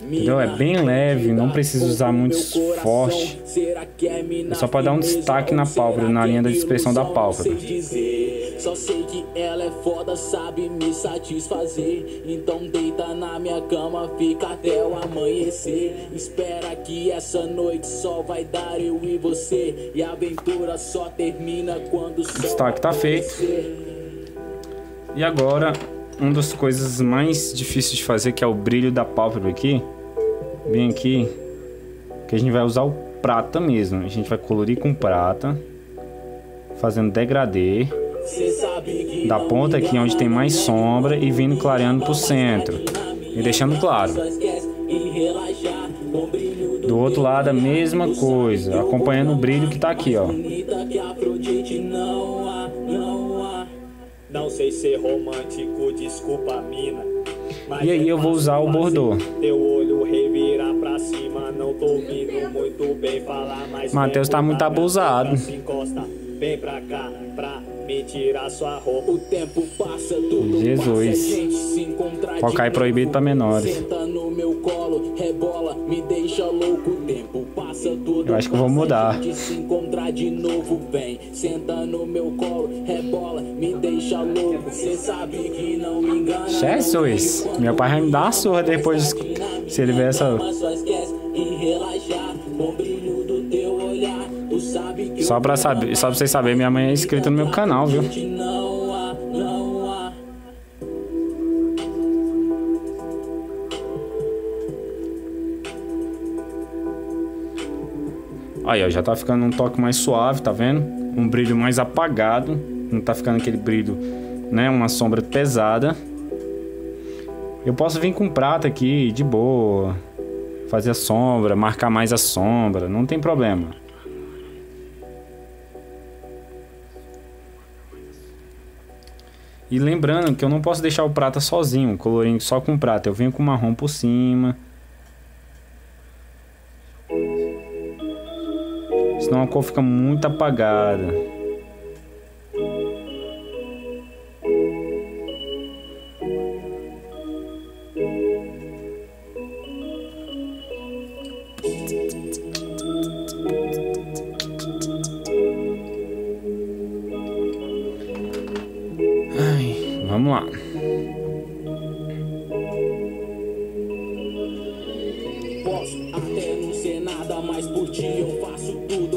Entendeu? É bem leve, não precisa usar muito forte. É só para dar um destaque na pálpebra, na linha da expressão da pálpebra. Só sei que ela é foda, sabe me satisfazer. Então deita na minha cama, fica até o amanhecer. Espera que essa noite só vai dar eu e você. E a aventura só termina quando o sol. O destaque tá feito. E agora, uma das coisas mais difíceis de fazer, que é o brilho da pálpebra aqui. Bem aqui. Que a gente vai usar o prata mesmo. A gente vai colorir com prata, fazendo degradê da ponta aqui onde tem mais sombra e vindo clareando pro centro e deixando claro. Do outro lado a mesma coisa, acompanhando o brilho que tá aqui, ó. Não sei ser romântico, desculpa mina. E aí eu vou usar o bordô. Teu olho revira pra cima, não tô ouvindo muito bem falar, mas Matheus tá muito abusado. Vem pra cá, pra me tirar sua roupa. O tempo passa, tudo Jesus. Focar é proibido pra menores. Senta no meu colo, rebola, me deixa louco. O tempo passa, tudo. Eu acho que eu vou mudar. Se encontrar de novo, vem. Senta no meu colo, rebola, me deixa louco. Você sabe que não me engana. Jesus, meu pai vai me dar uma surra depois se ele ver essa. Só pra, saber, só pra vocês saberem, minha mãe é inscrita no meu canal, viu? Aí, ó, já tá ficando um toque mais suave, tá vendo? Um brilho mais apagado. Não tá ficando aquele brilho, né? Uma sombra pesada. Eu posso vir com prata aqui, de boa. fazer a sombra, marcar mais a sombra, não tem problema. E lembrando que eu não posso deixar o prata sozinho, colorindo só com prata. Eu venho com marrom por cima. Senão a cor fica muito apagada. Ai, vamos lá. Posso até não ser nada, mas por ti eu faço tudo.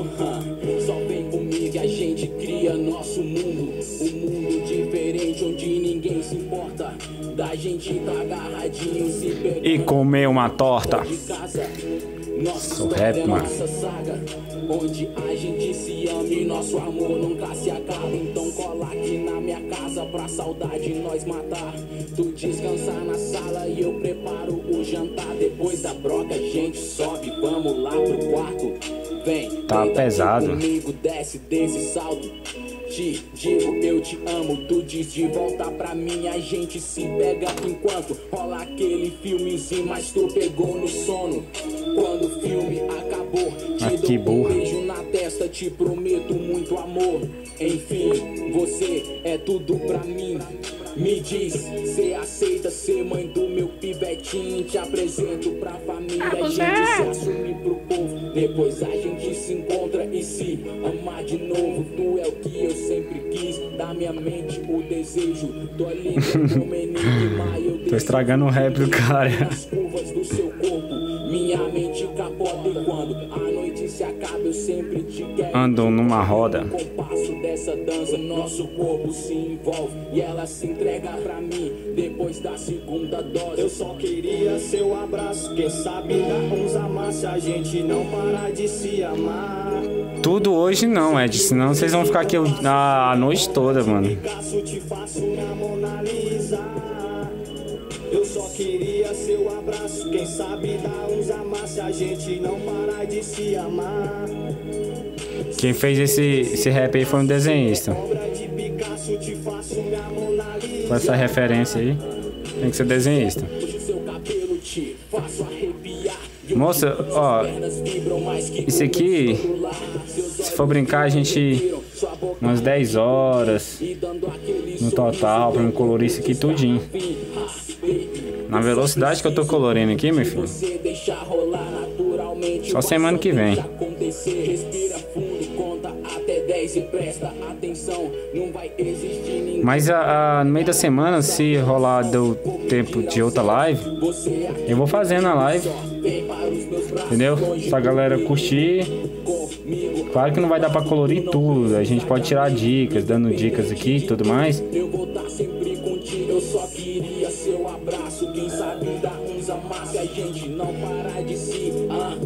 Só vem comigo e a gente cria nosso mundo. Um mundo diferente onde ninguém se importa. Da gente tá agarradinho se perdendo. E comer uma torta. Nosso rap é nossa saga, onde a gente se ama e nosso amor nunca se acaba. Então cola aqui na minha casa pra saudade nós matar. Tu descansar na sala e eu preparo o jantar. Depois da broca a gente sobe, vamos lá pro quarto. Vem, tá pesado comigo, desce desse salto. Te digo eu te amo, tu diz de volta pra mim. A gente se pega enquanto rola aquele filmezinho, mas tu pegou no sono. Quando o filme acabou, te dou um beijo na testa, te prometo muito amor. Enfim, você é tudo pra mim. Me diz, você aceita ser mãe do meu pivetinho? Te apresento pra família, a gente se assume pro povo. Depois a gente se encontra e se amar de novo. Tu é o que eu sempre quis, da minha mente o desejo. Tô lindo pro menino. Tô estragando o rap do cara. As curvas do seu corpo. Minha mente capota e quando a noite se acaba eu sempre te quero. Andam numa roda. Com o passo dessa dança nosso corpo se envolve e ela se entrega pra mim. Depois da segunda dose eu só queria seu abraço. Quem sabe dar uns amassos, a gente não para de se amar. Tudo hoje não, Ed, senão vocês vão ficar aqui a noite toda, mano. Eu só queria seu abraço, quem sabe dar uns amassos, a gente não para de se amar. Quem fez esse, esse rap aí foi um desenhista. Com essa referência aí, tem que ser desenhista. Moça, ó, isso aqui, se for brincar, a gente umas dez horas no total pra eu colorir isso aqui tudinho. Na velocidade que eu tô colorindo aqui, meu filho. Só semana que vem. Mas a, a, no meio da semana, se rolar deu tempo de outra live, eu vou fazendo a live. Entendeu? Pra galera curtir. Claro que não vai dar pra colorir tudo. A gente pode tirar dicas, dando dicas aqui e tudo mais. Eu só queria seu abraço, quem sabe dar uns amassos, a gente não para de se amar.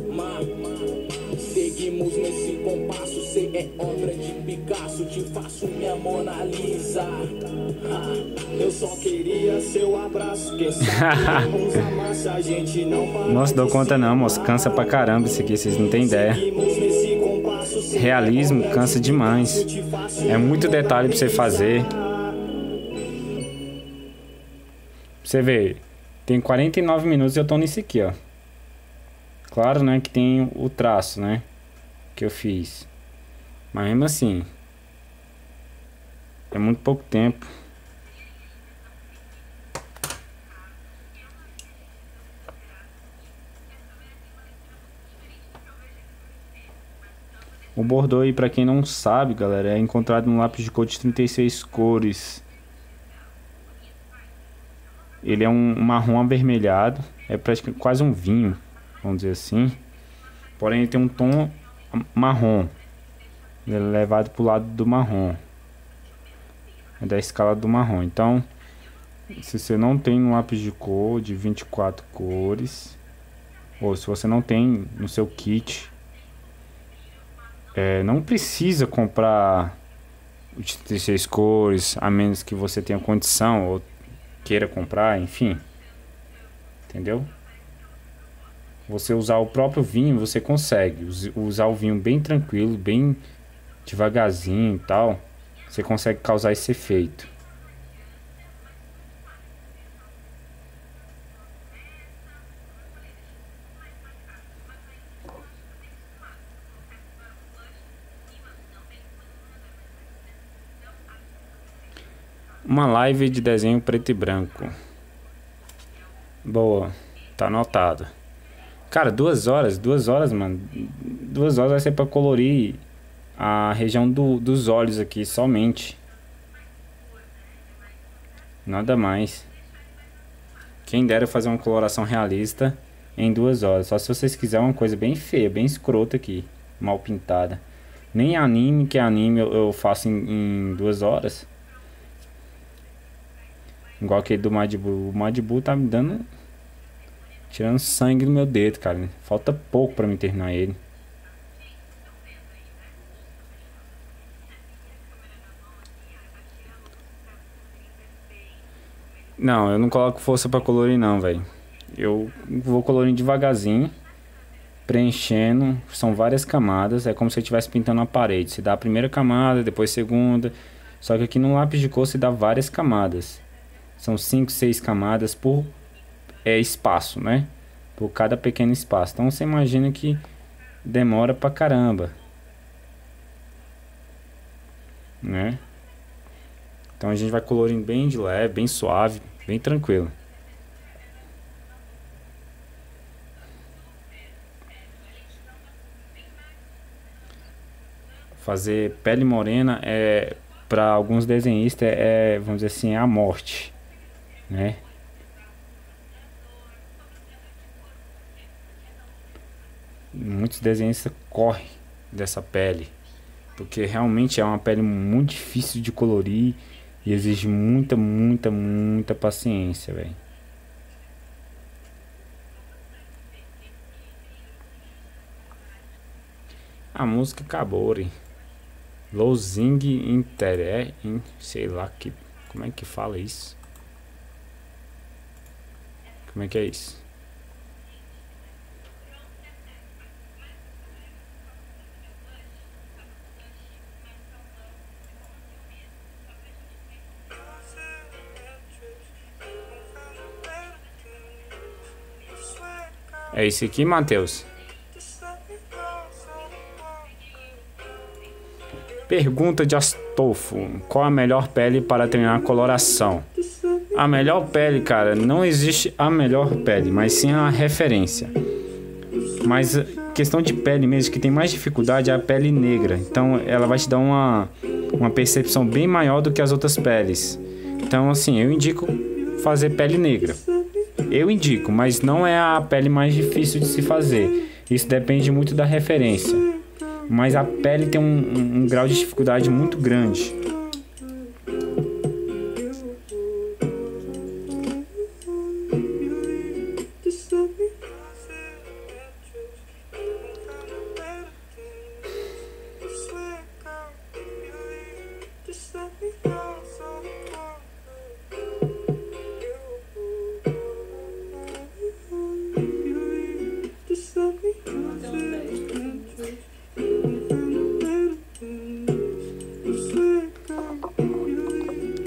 Seguimos nesse compasso, cê é obra de Picasso, te faço minha Mona Lisa. Eu só queria seu abraço, quem sabe dar uns amassos, a gente não para. Nossa, dou conta não, moço, cansa pra caramba isso aqui, vocês não tem ideia. Realismo cansa demais. É muito detalhe pra você fazer. Você vê, tem quarenta e nove minutos e eu tô nisso aqui, ó. Claro, né, que tem o traço, né, que eu fiz. Mas mesmo assim, é muito pouco tempo. O bordô aí, pra quem não sabe, galera, é encontrado num lápis de cor de trinta e seis cores. Ele é um marrom avermelhado, é praticamente quase um vinho, vamos dizer assim. Porém, ele tem um tom marrom, ele é levado para o lado do marrom, é da escala do marrom. Então, se você não tem um lápis de cor de vinte e quatro cores, ou se você não tem no seu kit, é, não precisa comprar de trinta e seis cores, a menos que você tenha condição ou queira comprar, enfim, entendeu? você usar o próprio vinho, você consegue usar o vinho bem tranquilo, bem devagarzinho e tal. Você consegue causar esse efeito. Uma live de desenho preto e branco. Boa, tá anotado. Cara, duas horas, duas horas, mano. Duas horas vai ser pra colorir a região do, dos olhos aqui, somente. Nada mais. Quem dera eu fazer uma coloração realista em duas horas. Só se vocês quiserem uma coisa bem feia, bem escrota aqui, mal pintada. Nem anime, que anime eu, eu faço em, em duas horas. Igual aquele do Madibu. O Madibu tá me dando... tirando sangue do meu dedo, cara. Falta pouco pra me terminar ele. Não, eu não coloco força pra colorir não, velho. Eu vou colorindo devagarzinho. Preenchendo. São várias camadas. É como se eu estivesse pintando uma parede. Você dá a primeira camada, depois segunda. Só que aqui no lápis de cor se dá várias camadas. São cinco, seis camadas por é, espaço, né? Por cada pequeno espaço. Então você imagina que demora pra caramba, né? Então a gente vai colorindo bem de leve, bem suave, bem tranquilo. Fazer pele morena é, pra alguns desenhistas é, vamos dizer assim, a morte, né? Muitos desenhistas correm dessa pele, porque realmente é uma pele muito difícil de colorir e exige muita, muita, muita paciência, velho. A música acabou, hein? Losing Interé, em sei lá que, como é que fala isso? Como é que é isso? É esse aqui, Matheus? Pergunta de Astolfo. Qual a melhor pele para treinar a coloração? A melhor pele, cara, não existe a melhor pele, mas sim a referência. Mas questão de pele mesmo, que tem mais dificuldade é a pele negra. Então ela vai te dar uma, uma percepção bem maior do que as outras peles. Então assim, eu indico fazer pele negra. Eu indico, mas não é a pele mais difícil de se fazer. Isso depende muito da referência. Mas a pele tem um, um, um grau de dificuldade muito grande.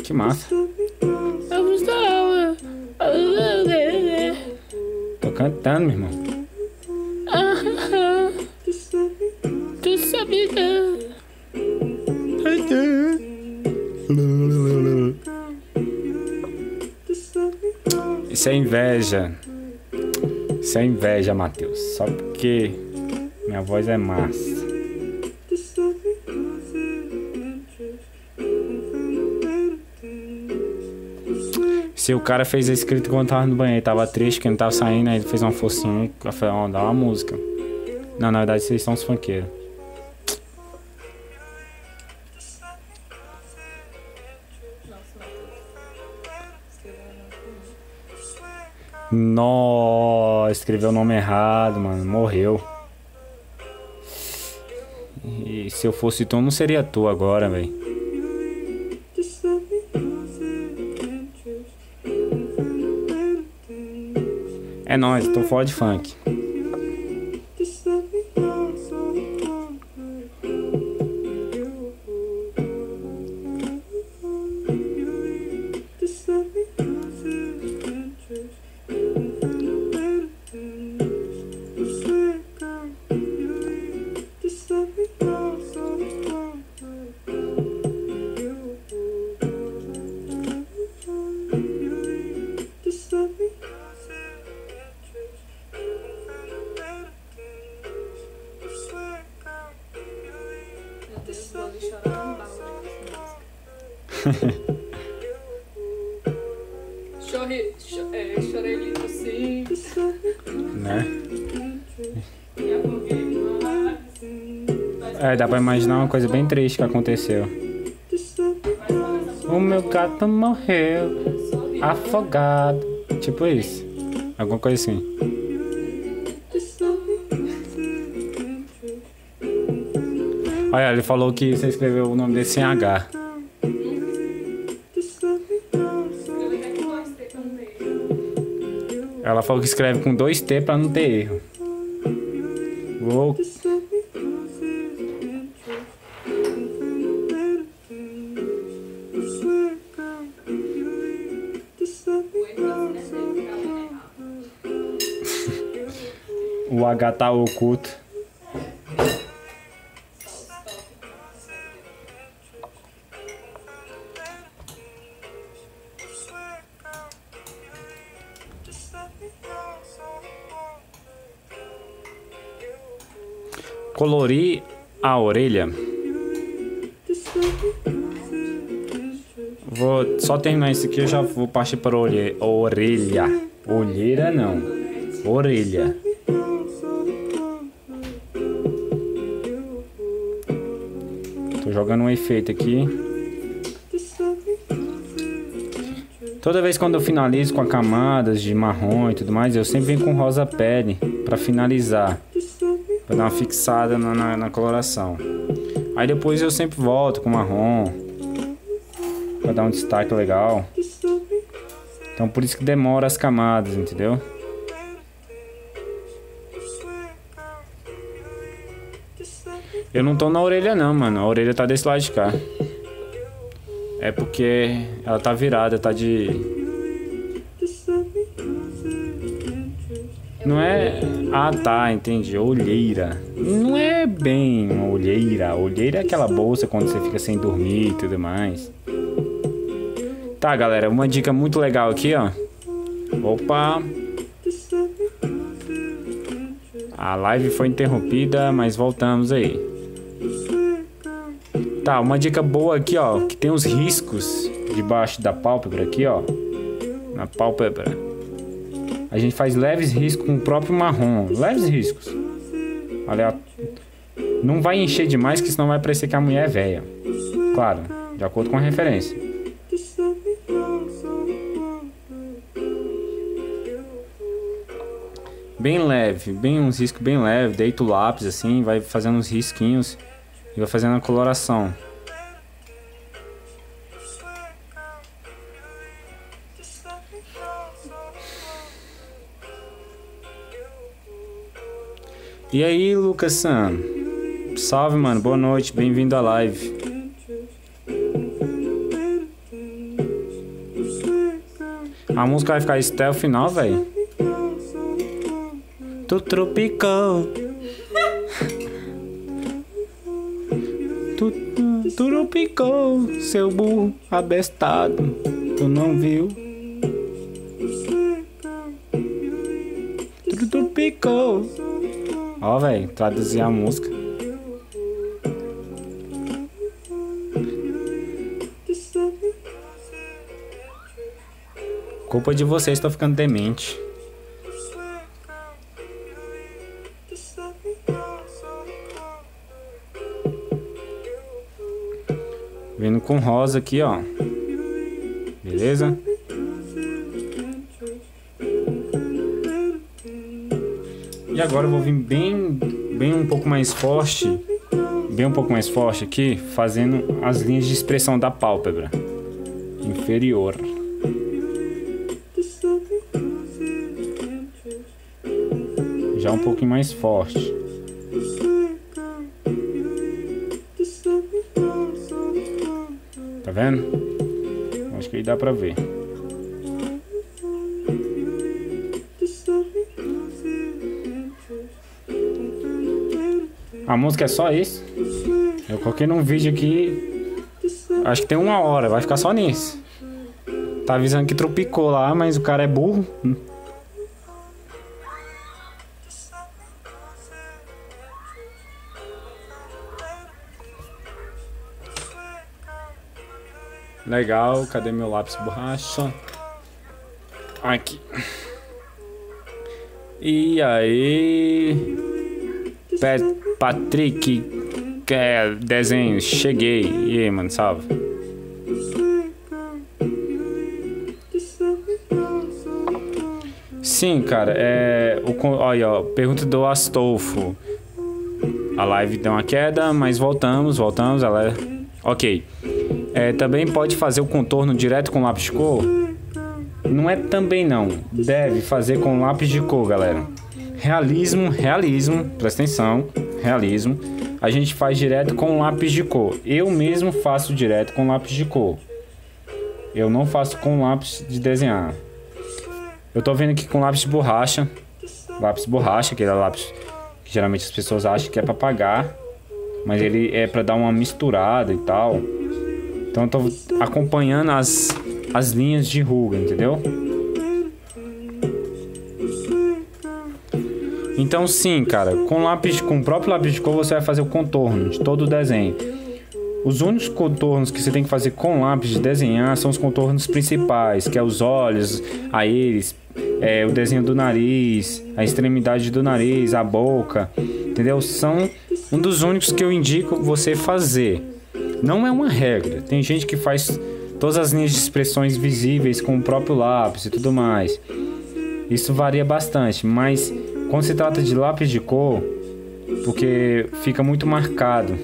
Que massa. Tô cantando, meu irmão. Isso é inveja. Isso é inveja, Matheus. Só porque minha voz é massa. Se o cara fez a escrita quando tava no banheiro, tava triste, que não tava saindo, aí ele fez uma forcinha, eu falei, ó, dá uma música. Não, na verdade vocês são os funkeiros. Nossa, escreveu o nome errado, mano, morreu. E se eu fosse tu, não seria tu agora, velho. É nóis, tô fora de funk. Deus, eu vou chorar Chorei, é, chorei lindo assim, né? É, dá pra imaginar uma coisa bem triste que aconteceu. O meu gato morreu afogado. Tipo isso. Alguma coisa assim. Olha, ele falou que você escreveu o nome dele sem H. Ela falou que escreve com dois T pra não ter erro. Uou. O H tá oculto. Colorir a orelha. Vou só terminar isso aqui, eu já vou partir para a orelha. Orelha. Olheira não. Orelha. Tô jogando um efeito aqui. Toda vez quando eu finalizo com as camadas de marrom e tudo mais, eu sempre venho com rosa pele para finalizar. Pra dar uma fixada na, na, na coloração. Aí depois eu sempre volto com marrom. Pra dar um destaque legal. Então por isso que demora as camadas, entendeu? Eu não tô na orelha não, mano. A orelha tá desse lado de cá. É porque ela tá virada, tá de... Não é... Ah, tá, entendi. Olheira. Não é bem uma olheira. Olheira é aquela bolsa quando você fica sem dormir e tudo mais. Tá, galera. Uma dica muito legal aqui, ó. Opa. A live foi interrompida, mas voltamos aí. Tá, uma dica boa aqui, ó. Que tem uns riscos debaixo da pálpebra aqui, ó. Na pálpebra. A gente faz leves riscos com o próprio marrom. Leves riscos. Olha, não vai encher demais, que senão vai parecer que a mulher é velha. Claro, de acordo com a referência. Bem leve, bem uns riscos bem leves. Deita o lápis assim, vai fazendo uns risquinhos e vai fazendo a coloração. E aí, Lucas Sam? Salve, mano. Boa noite. Bem-vindo à live. A música vai ficar isso até o final, velho? Tu tropicou. Tu, tu tropicou, seu burro abestado. Tu não viu? Tu tropicou. Ó, oh, velho, traduzir a música. Culpa de vocês, tô ficando demente. Vindo com rosa aqui, ó. Beleza? E agora eu vou vir bem, bem um pouco mais forte, bem um pouco mais forte aqui, fazendo as linhas de expressão da pálpebra inferior. Já um pouquinho mais forte. Tá vendo? Acho que aí dá pra ver. A música é só isso. Eu coloquei num vídeo aqui. Acho que tem uma hora. Vai ficar só nisso. Tá avisando que tropicou lá, mas o cara é burro. Legal, cadê meu lápis borracha? Aqui. E aí... Pe Patrick... É, desenho, cheguei. E aí, mano, salve. Sim, cara, é... O, olha, ó, pergunta do Astolfo. A live deu uma queda, mas voltamos, voltamos, ela... Ok. É, também pode fazer o contorno direto com lápis de cor? Não é também não. Deve fazer com lápis de cor, galera. Realismo, realismo. Presta atenção. Realismo. A gente faz direto com lápis de cor. Eu mesmo faço direto com lápis de cor. Eu não faço com lápis de desenhar. Eu tô vendo aqui com lápis de borracha. Lápis de borracha, aquele lápis que geralmente as pessoas acham que é pra apagar. Mas ele é pra dar uma misturada e tal. Então eu tô acompanhando as, as linhas de ruga, entendeu? Então sim, cara, com, lápis, com o próprio lápis de cor você vai fazer o contorno de todo o desenho. Os únicos contornos que você tem que fazer com lápis de desenhar são os contornos principais, que é os olhos, a íris, é, o desenho do nariz, a extremidade do nariz, a boca, entendeu? São um dos únicos que eu indico você fazer. Não é uma regra. Tem gente que faz todas as linhas de expressões visíveis com o próprio lápis e tudo mais. Isso varia bastante, mas quando se trata de lápis de cor, porque fica muito marcado.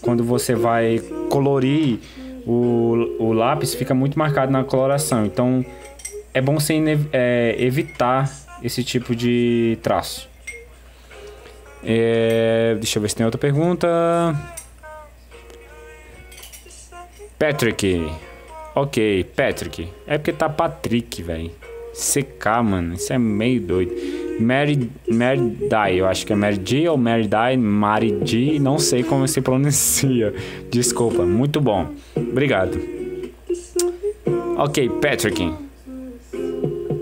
Quando você vai colorir o, o lápis, fica muito marcado na coloração. Então é bom você é, evitar esse tipo de traço. É, deixa eu ver se tem outra pergunta. Patrick, ok, Patrick, é porque tá Patrick, velho, C K, mano, isso é meio doido. Mary, Mary Dye, eu acho que é Mary D ou Mary Dye, Mary D, não sei como se pronuncia, desculpa, muito bom, obrigado. Ok, Patrick,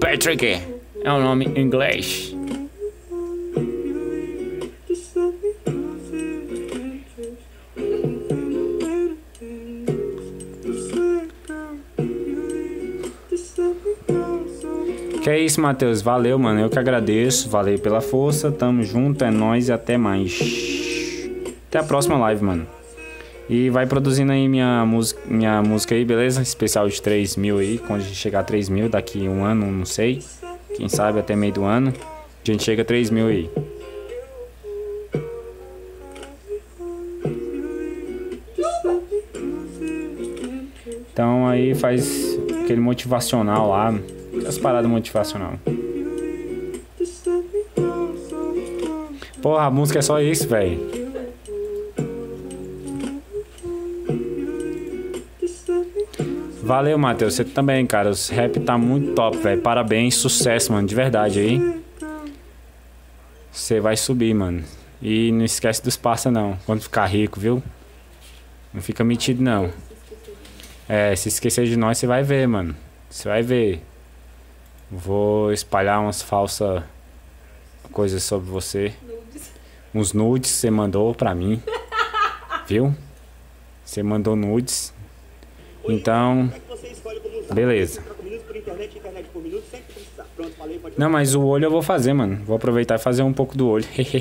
Patrick, é um nome em inglês. Que é isso, Matheus. Valeu, mano. Eu que agradeço. Valeu pela força. Tamo junto. É nóis e até mais. Até a próxima live, mano. E vai produzindo aí minha, minha música aí, beleza? Especial de três mil aí. Quando a gente chegar a três mil, daqui um ano, não sei. Quem sabe até meio do ano. A gente chega a três mil aí. Então aí faz aquele motivacional lá. As paradas motivacional. Porra, a música é só isso, velho. Valeu, Matheus. Você também, cara. Os rap tá muito top, velho. Parabéns, sucesso, mano. De verdade aí. Você vai subir, mano. E não esquece dos parça, não. Quando ficar rico, viu? Não fica metido, não. É, se esquecer de nós, você vai ver, mano. Você vai ver. Vou espalhar umas falsas coisas sobre você. Nudes. Uns nudes que você mandou pra mim. Viu? Você mandou nudes. Então, beleza. Não, mas o olho eu vou fazer, mano. Vou aproveitar e fazer um pouco do olho. V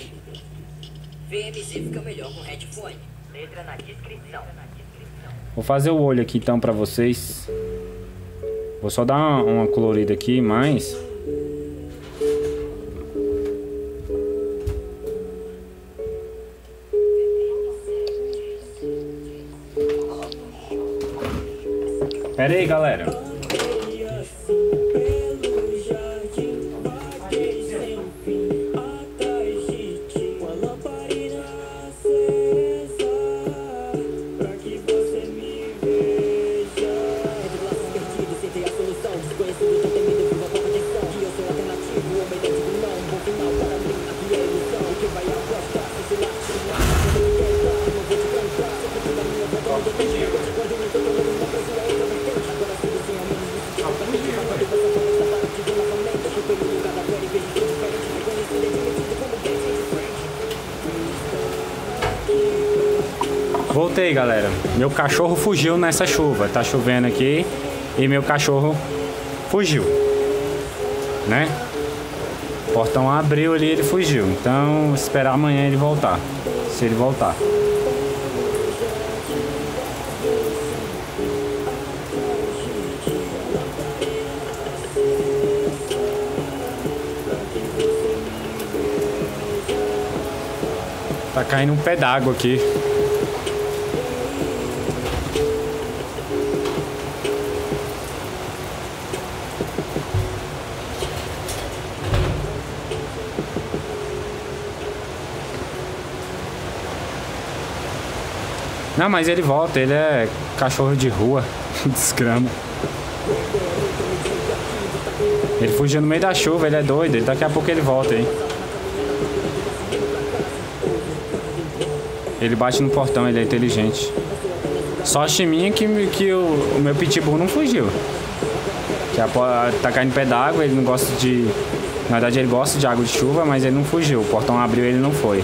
M C fica melhor com headphone. Letra na descrição. Vou fazer o olho aqui então pra vocês. Vou só dar uma, uma colorida aqui, mas... Pera aí, galera. Thank you. Voltei, galera. Meu cachorro fugiu nessa chuva. Tá chovendo aqui e meu cachorro fugiu, né? O portão abriu ali e ele fugiu. Então, esperar amanhã ele voltar. Se ele voltar. Tá caindo um pé d'água aqui. Não, mas ele volta, ele é cachorro de rua, desgrama. Ele fugiu no meio da chuva, ele é doido, ele, daqui a pouco ele volta, hein? Ele bate no portão, ele é inteligente. Só a chiminha que, que o, o meu pitbull não fugiu. Que a, tá caindo pé d'água, ele não gosta de... Na verdade ele gosta de água de chuva, mas ele não fugiu. O portão abriu e ele não foi.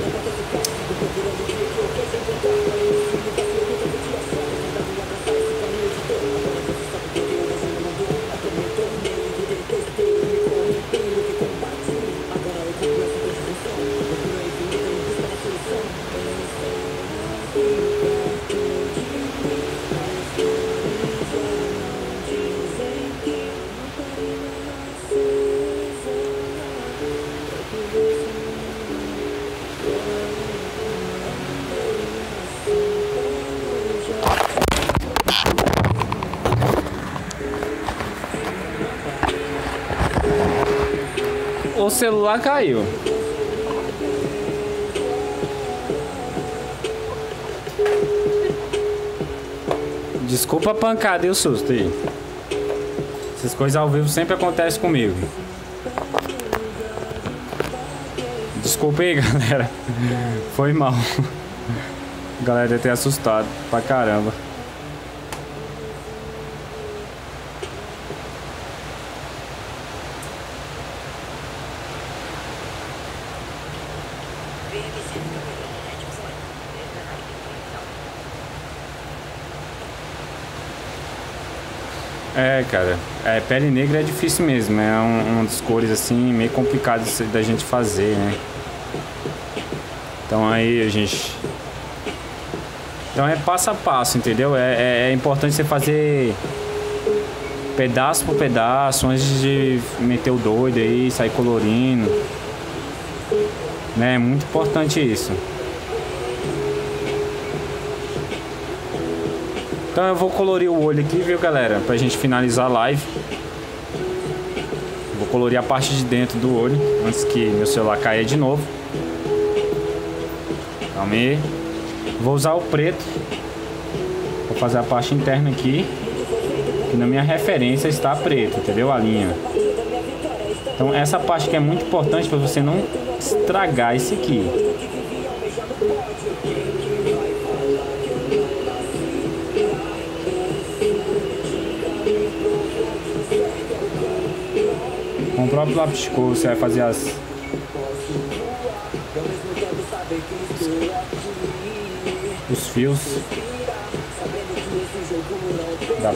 O celular caiu. Desculpa a pancada e o susto aí. Essas coisas ao vivo sempre acontecem comigo. Desculpa aí, galera. Foi mal. A galera deve ter assustado pra caramba. É, cara, é, pele negra é difícil mesmo, é um, um das cores assim meio complicado da gente fazer, né? Então aí a gente... Então é passo a passo, entendeu? É, é, é importante você fazer pedaço por pedaço, antes de meter o doido aí, sair colorindo, né? É muito importante isso. Então eu vou colorir o olho aqui, viu, galera? Pra gente finalizar a live. Vou colorir a parte de dentro do olho, antes que meu celular caia de novo. Calma aí. Vou usar o preto. Vou fazer a parte interna aqui. Que na minha referência está preto, entendeu? A linha. Então essa parte que é muito importante pra você não estragar isso aqui. Com o próprio lápis de cor você vai fazer as... os fios da...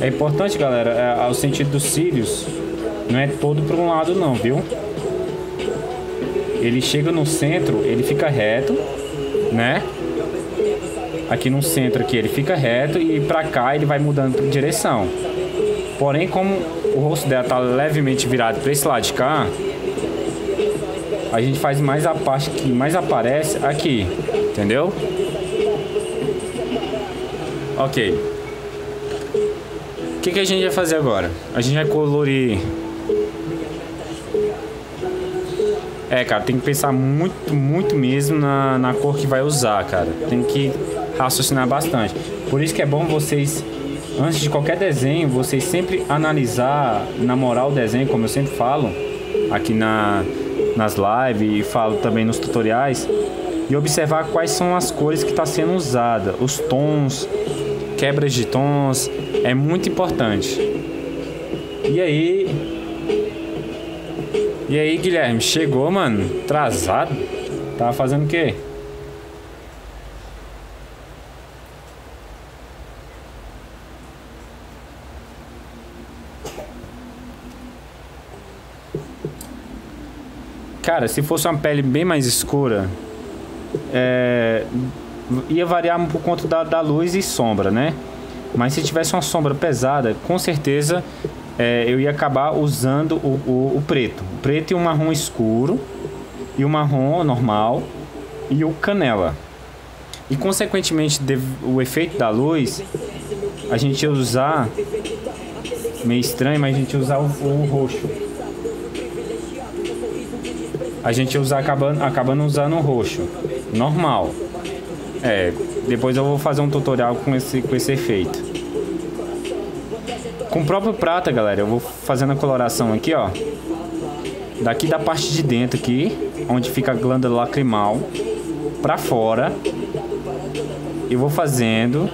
É importante, galera, é, é, o sentido dos cílios não é todo para um lado não, viu? Ele chega no centro, ele fica reto, né? Aqui no centro aqui ele fica reto e para cá ele vai mudando de direção. Porém, como o rosto dela tá levemente virado para esse lado de cá, a gente faz mais a parte que mais aparece aqui, entendeu? Ok. O que, que a gente vai fazer agora? A gente vai colorir... É, cara, tem que pensar muito, muito mesmo na, na cor que vai usar, cara. Tem que raciocinar bastante. Por isso que é bom vocês, antes de qualquer desenho, vocês sempre analisar, namorar o desenho, como eu sempre falo, aqui na, nas lives e falo também nos tutoriais, e observar quais são as cores que está sendo usada, os tons, quebras de tons, é muito importante. E aí... E aí, Guilherme, chegou, mano, atrasado? Tava fazendo o quê? Cara, se fosse uma pele bem mais escura, é, ia variar por conta da, da luz e sombra, né? Mas se tivesse uma sombra pesada, com certeza... É, eu ia acabar usando o, o, o preto. O preto e o marrom escuro. E o marrom normal. E o canela. E consequentemente de, o efeito da luz, a gente ia usar, meio estranho, mas a gente ia usar o, o roxo. A gente ia usar acabando, acabando usando o roxo normal. É, depois eu vou fazer um tutorial com esse, com esse efeito. Com o próprio prata, galera, eu vou fazendo a coloração aqui, ó. Daqui da parte de dentro aqui, onde fica a glândula lacrimal, pra fora. Eu vou fazendo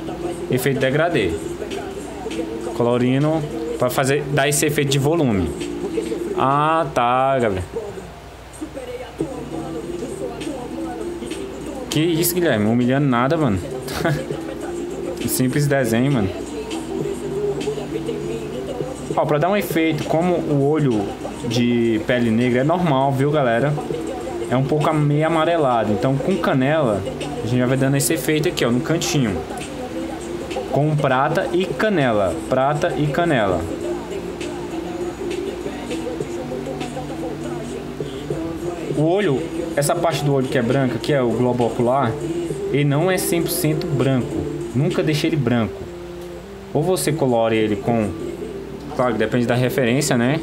efeito degradê, colorindo, pra fazer, dar esse efeito de volume. Ah, tá, Gabriel. Que isso, Guilherme, humilhando nada, mano. Simples desenho, mano. Ó, pra dar um efeito, como o olho de pele negra é normal, viu, galera? É um pouco meio amarelado. Então, com canela, a gente já vai dando esse efeito aqui, ó, no cantinho. Com prata e canela. Prata e canela. O olho, essa parte do olho que é branca, que é o globo ocular, ele não é cem por cento branco. Nunca deixei ele branco. Ou você colore ele com... Claro, depende da referência, né?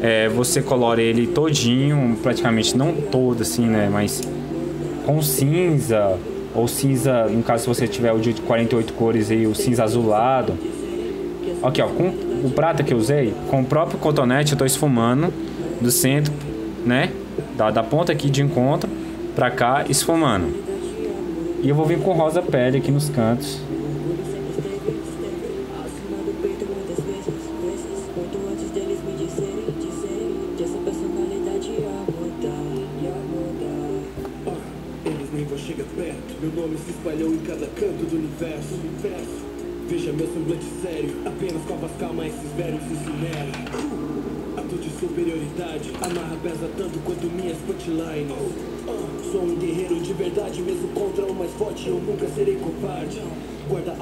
É, você colore ele todinho, praticamente não todo assim, né? Mas com cinza, ou cinza, no caso se você tiver o de quarenta e oito cores aí, o cinza azulado. Aqui, ó, com o prata que eu usei, com o próprio cotonete eu tô esfumando do centro, né? Da, da ponta aqui de encontro pra cá, esfumando. E eu vou vir com rosa pele aqui nos cantos.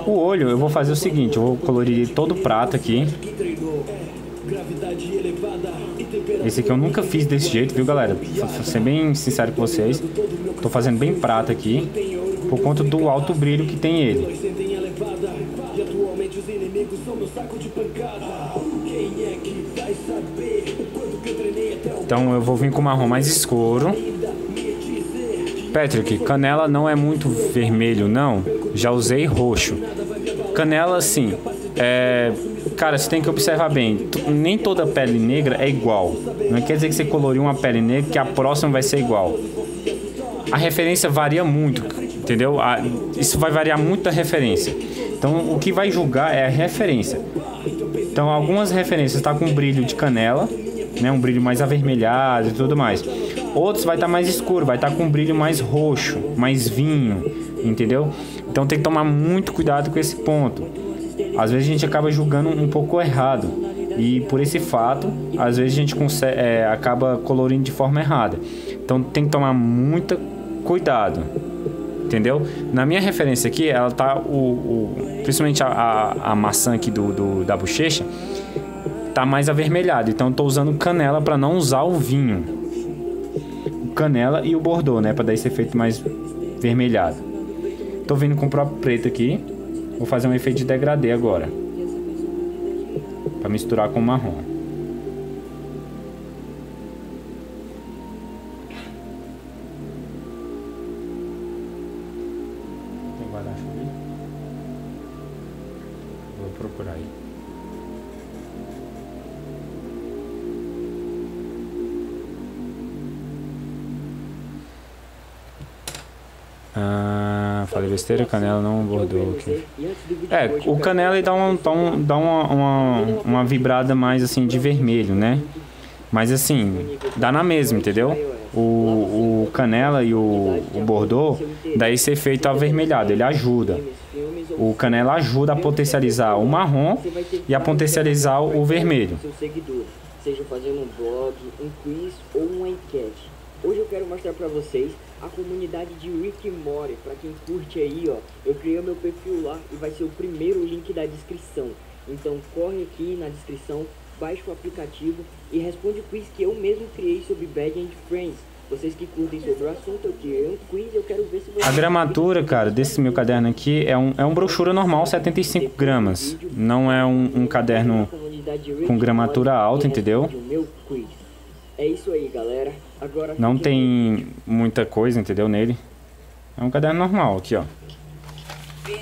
O olho eu vou fazer o seguinte, eu vou colorir todo o prato aqui. Esse aqui eu nunca fiz desse jeito, viu, galera? Vou ser bem sincero com vocês. Tô fazendo bem prata aqui, por conta do alto brilho que tem ele. Então eu vou vir com o marrom mais escuro. Patrick, canela não é muito vermelho, não. Já usei roxo. Canela, sim. É... Cara, você tem que observar bem. Nem toda pele negra é igual. Não quer dizer que você coloriu uma pele negra que a próxima vai ser igual. A referência varia muito, entendeu? A... Isso vai variar muito da referência. Então, o que vai julgar é a referência. Então, algumas referências tá com brilho de canela, né? Um brilho mais avermelhado e tudo mais. Outros vai estar tá mais escuro, vai estar tá com um brilho mais roxo, mais vinho, entendeu? Então tem que tomar muito cuidado com esse ponto. Às vezes a gente acaba julgando um pouco errado. E por esse fato, às vezes a gente consegue, é, acaba colorindo de forma errada. Então tem que tomar muito cuidado, entendeu? Na minha referência aqui, ela tá o, o, principalmente a, a, a maçã aqui do, do, da bochecha, tá mais avermelhado. Então eu tô usando canela para não usar o vinho. Canela e o bordô, né, para dar esse efeito mais vermelhado. Tô vindo com o próprio preto aqui. Vou fazer um efeito de degradê agora, para misturar com o marrom. Tem guarda-chuva aí? Vou procurar aí. Ah, falei besteira, o Canela não bordou aqui. É, o Canela ele dá, um, dá uma, uma, uma vibrada mais assim de vermelho, né? Mas assim, dá na mesma, entendeu? O, o Canela e o, o bordô dá esse efeito avermelhado, ele ajuda. O Canela ajuda a potencializar o marrom e a potencializar o vermelho. Seja fazendo um blog, um quiz ou uma enquete. Hoje eu quero mostrar pra vocês a comunidade de Rickmore. Pra quem curte aí, ó, eu criei meu perfil lá e vai ser o primeiro link da descrição. Então corre aqui na descrição, baixa o aplicativo e responde o quiz que eu mesmo criei sobre Bad and Friends. Vocês que curtem sobre o assunto, eu criei um quiz, eu quero ver se vocês... A gramatura, cara, desse meu caderno aqui é um, é um brochura normal, setenta e cinco gramas. Não é um, um caderno com gramatura alta, entendeu? É isso aí, galera. Agora, não tem muita coisa, entendeu, nele. É um caderno normal aqui, ó.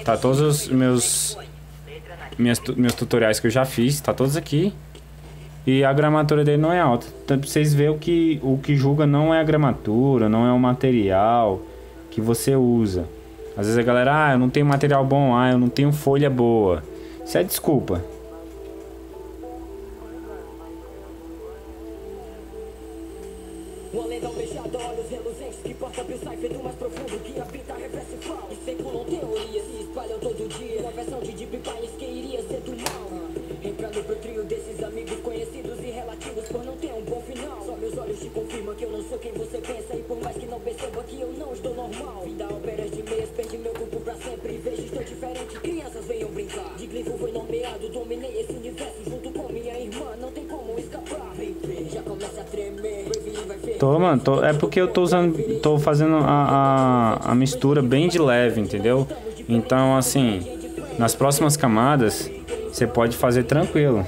Tá todos os meus minhas, meus tutoriais que eu já fiz, tá todos aqui. E a gramatura dele não é alta. Então, pra vocês verem o que o que julga não é a gramatura, não é o material que você usa. Às vezes a galera, ah, eu não tenho material bom, ah, eu não tenho folha boa. Isso é desculpa. Tô, mano, tô, é porque eu tô usando, tô fazendo a, a, a mistura bem de leve, entendeu? Então, assim, nas próximas camadas, você pode fazer tranquilo.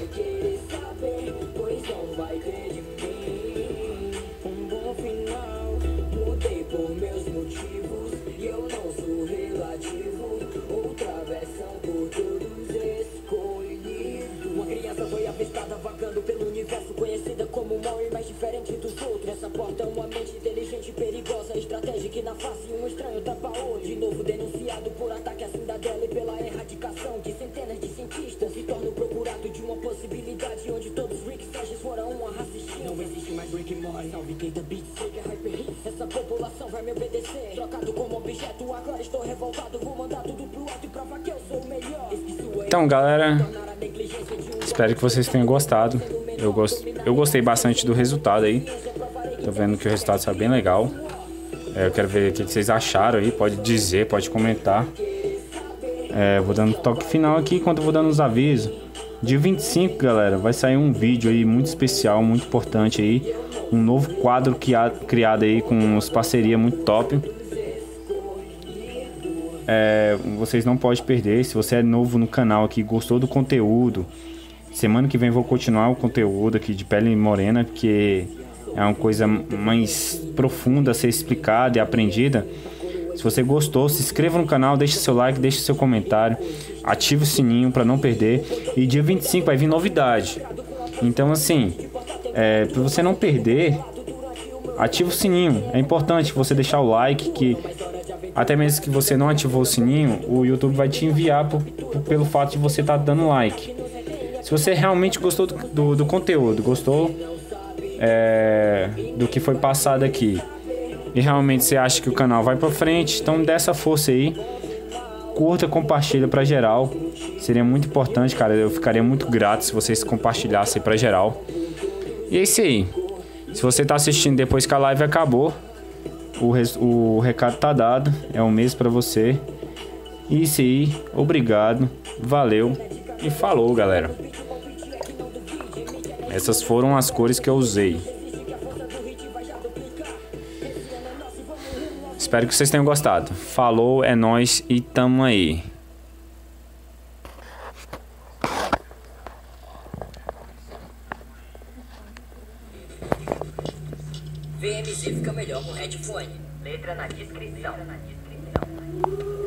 Então, galera, espero que vocês tenham gostado. Eu, gost... eu gostei bastante do resultado aí. Tô vendo que o resultado está bem legal. É, eu quero ver o que vocês acharam aí. Pode dizer, pode comentar. É, vou dando toque final aqui enquanto eu vou dando os avisos. Dia vinte e cinco, galera, vai sair um vídeo aí muito especial, muito importante aí. Um novo quadro que há, criado aí com umas parcerias muito top. É, vocês não podem perder. Se você é novo no canal aqui, gostou do conteúdo, semana que vem vou continuar o conteúdo aqui de pele morena, porque é uma coisa mais profunda a ser explicada e aprendida. Se você gostou, se inscreva no canal, deixe seu like, deixe seu comentário, ative o sininho para não perder. E dia vinte e cinco vai vir novidade. Então, assim, é, para você não perder, ative o sininho. É importante você deixar o like, que até mesmo que você não ativou o sininho, o YouTube vai te enviar por, por, pelo fato de você estar tá dando like. Se você realmente gostou do, do, do conteúdo, gostou é, do que foi passado aqui, e realmente você acha que o canal vai pra frente, então dê essa força aí. Curta, compartilha pra geral. Seria muito importante, cara. Eu ficaria muito grato se vocês compartilhassem pra geral. E é isso aí. Se você tá assistindo depois que a live acabou, O, res, o recado tá dado, é o mesmo pra você. E isso aí, obrigado, valeu e falou, galera. Essas foram as cores que eu usei. Espero que vocês tenham gostado. Falou, é nóis e tamo aí. V M C fica melhor com headphone. Letra na descrição. Letra na descrição.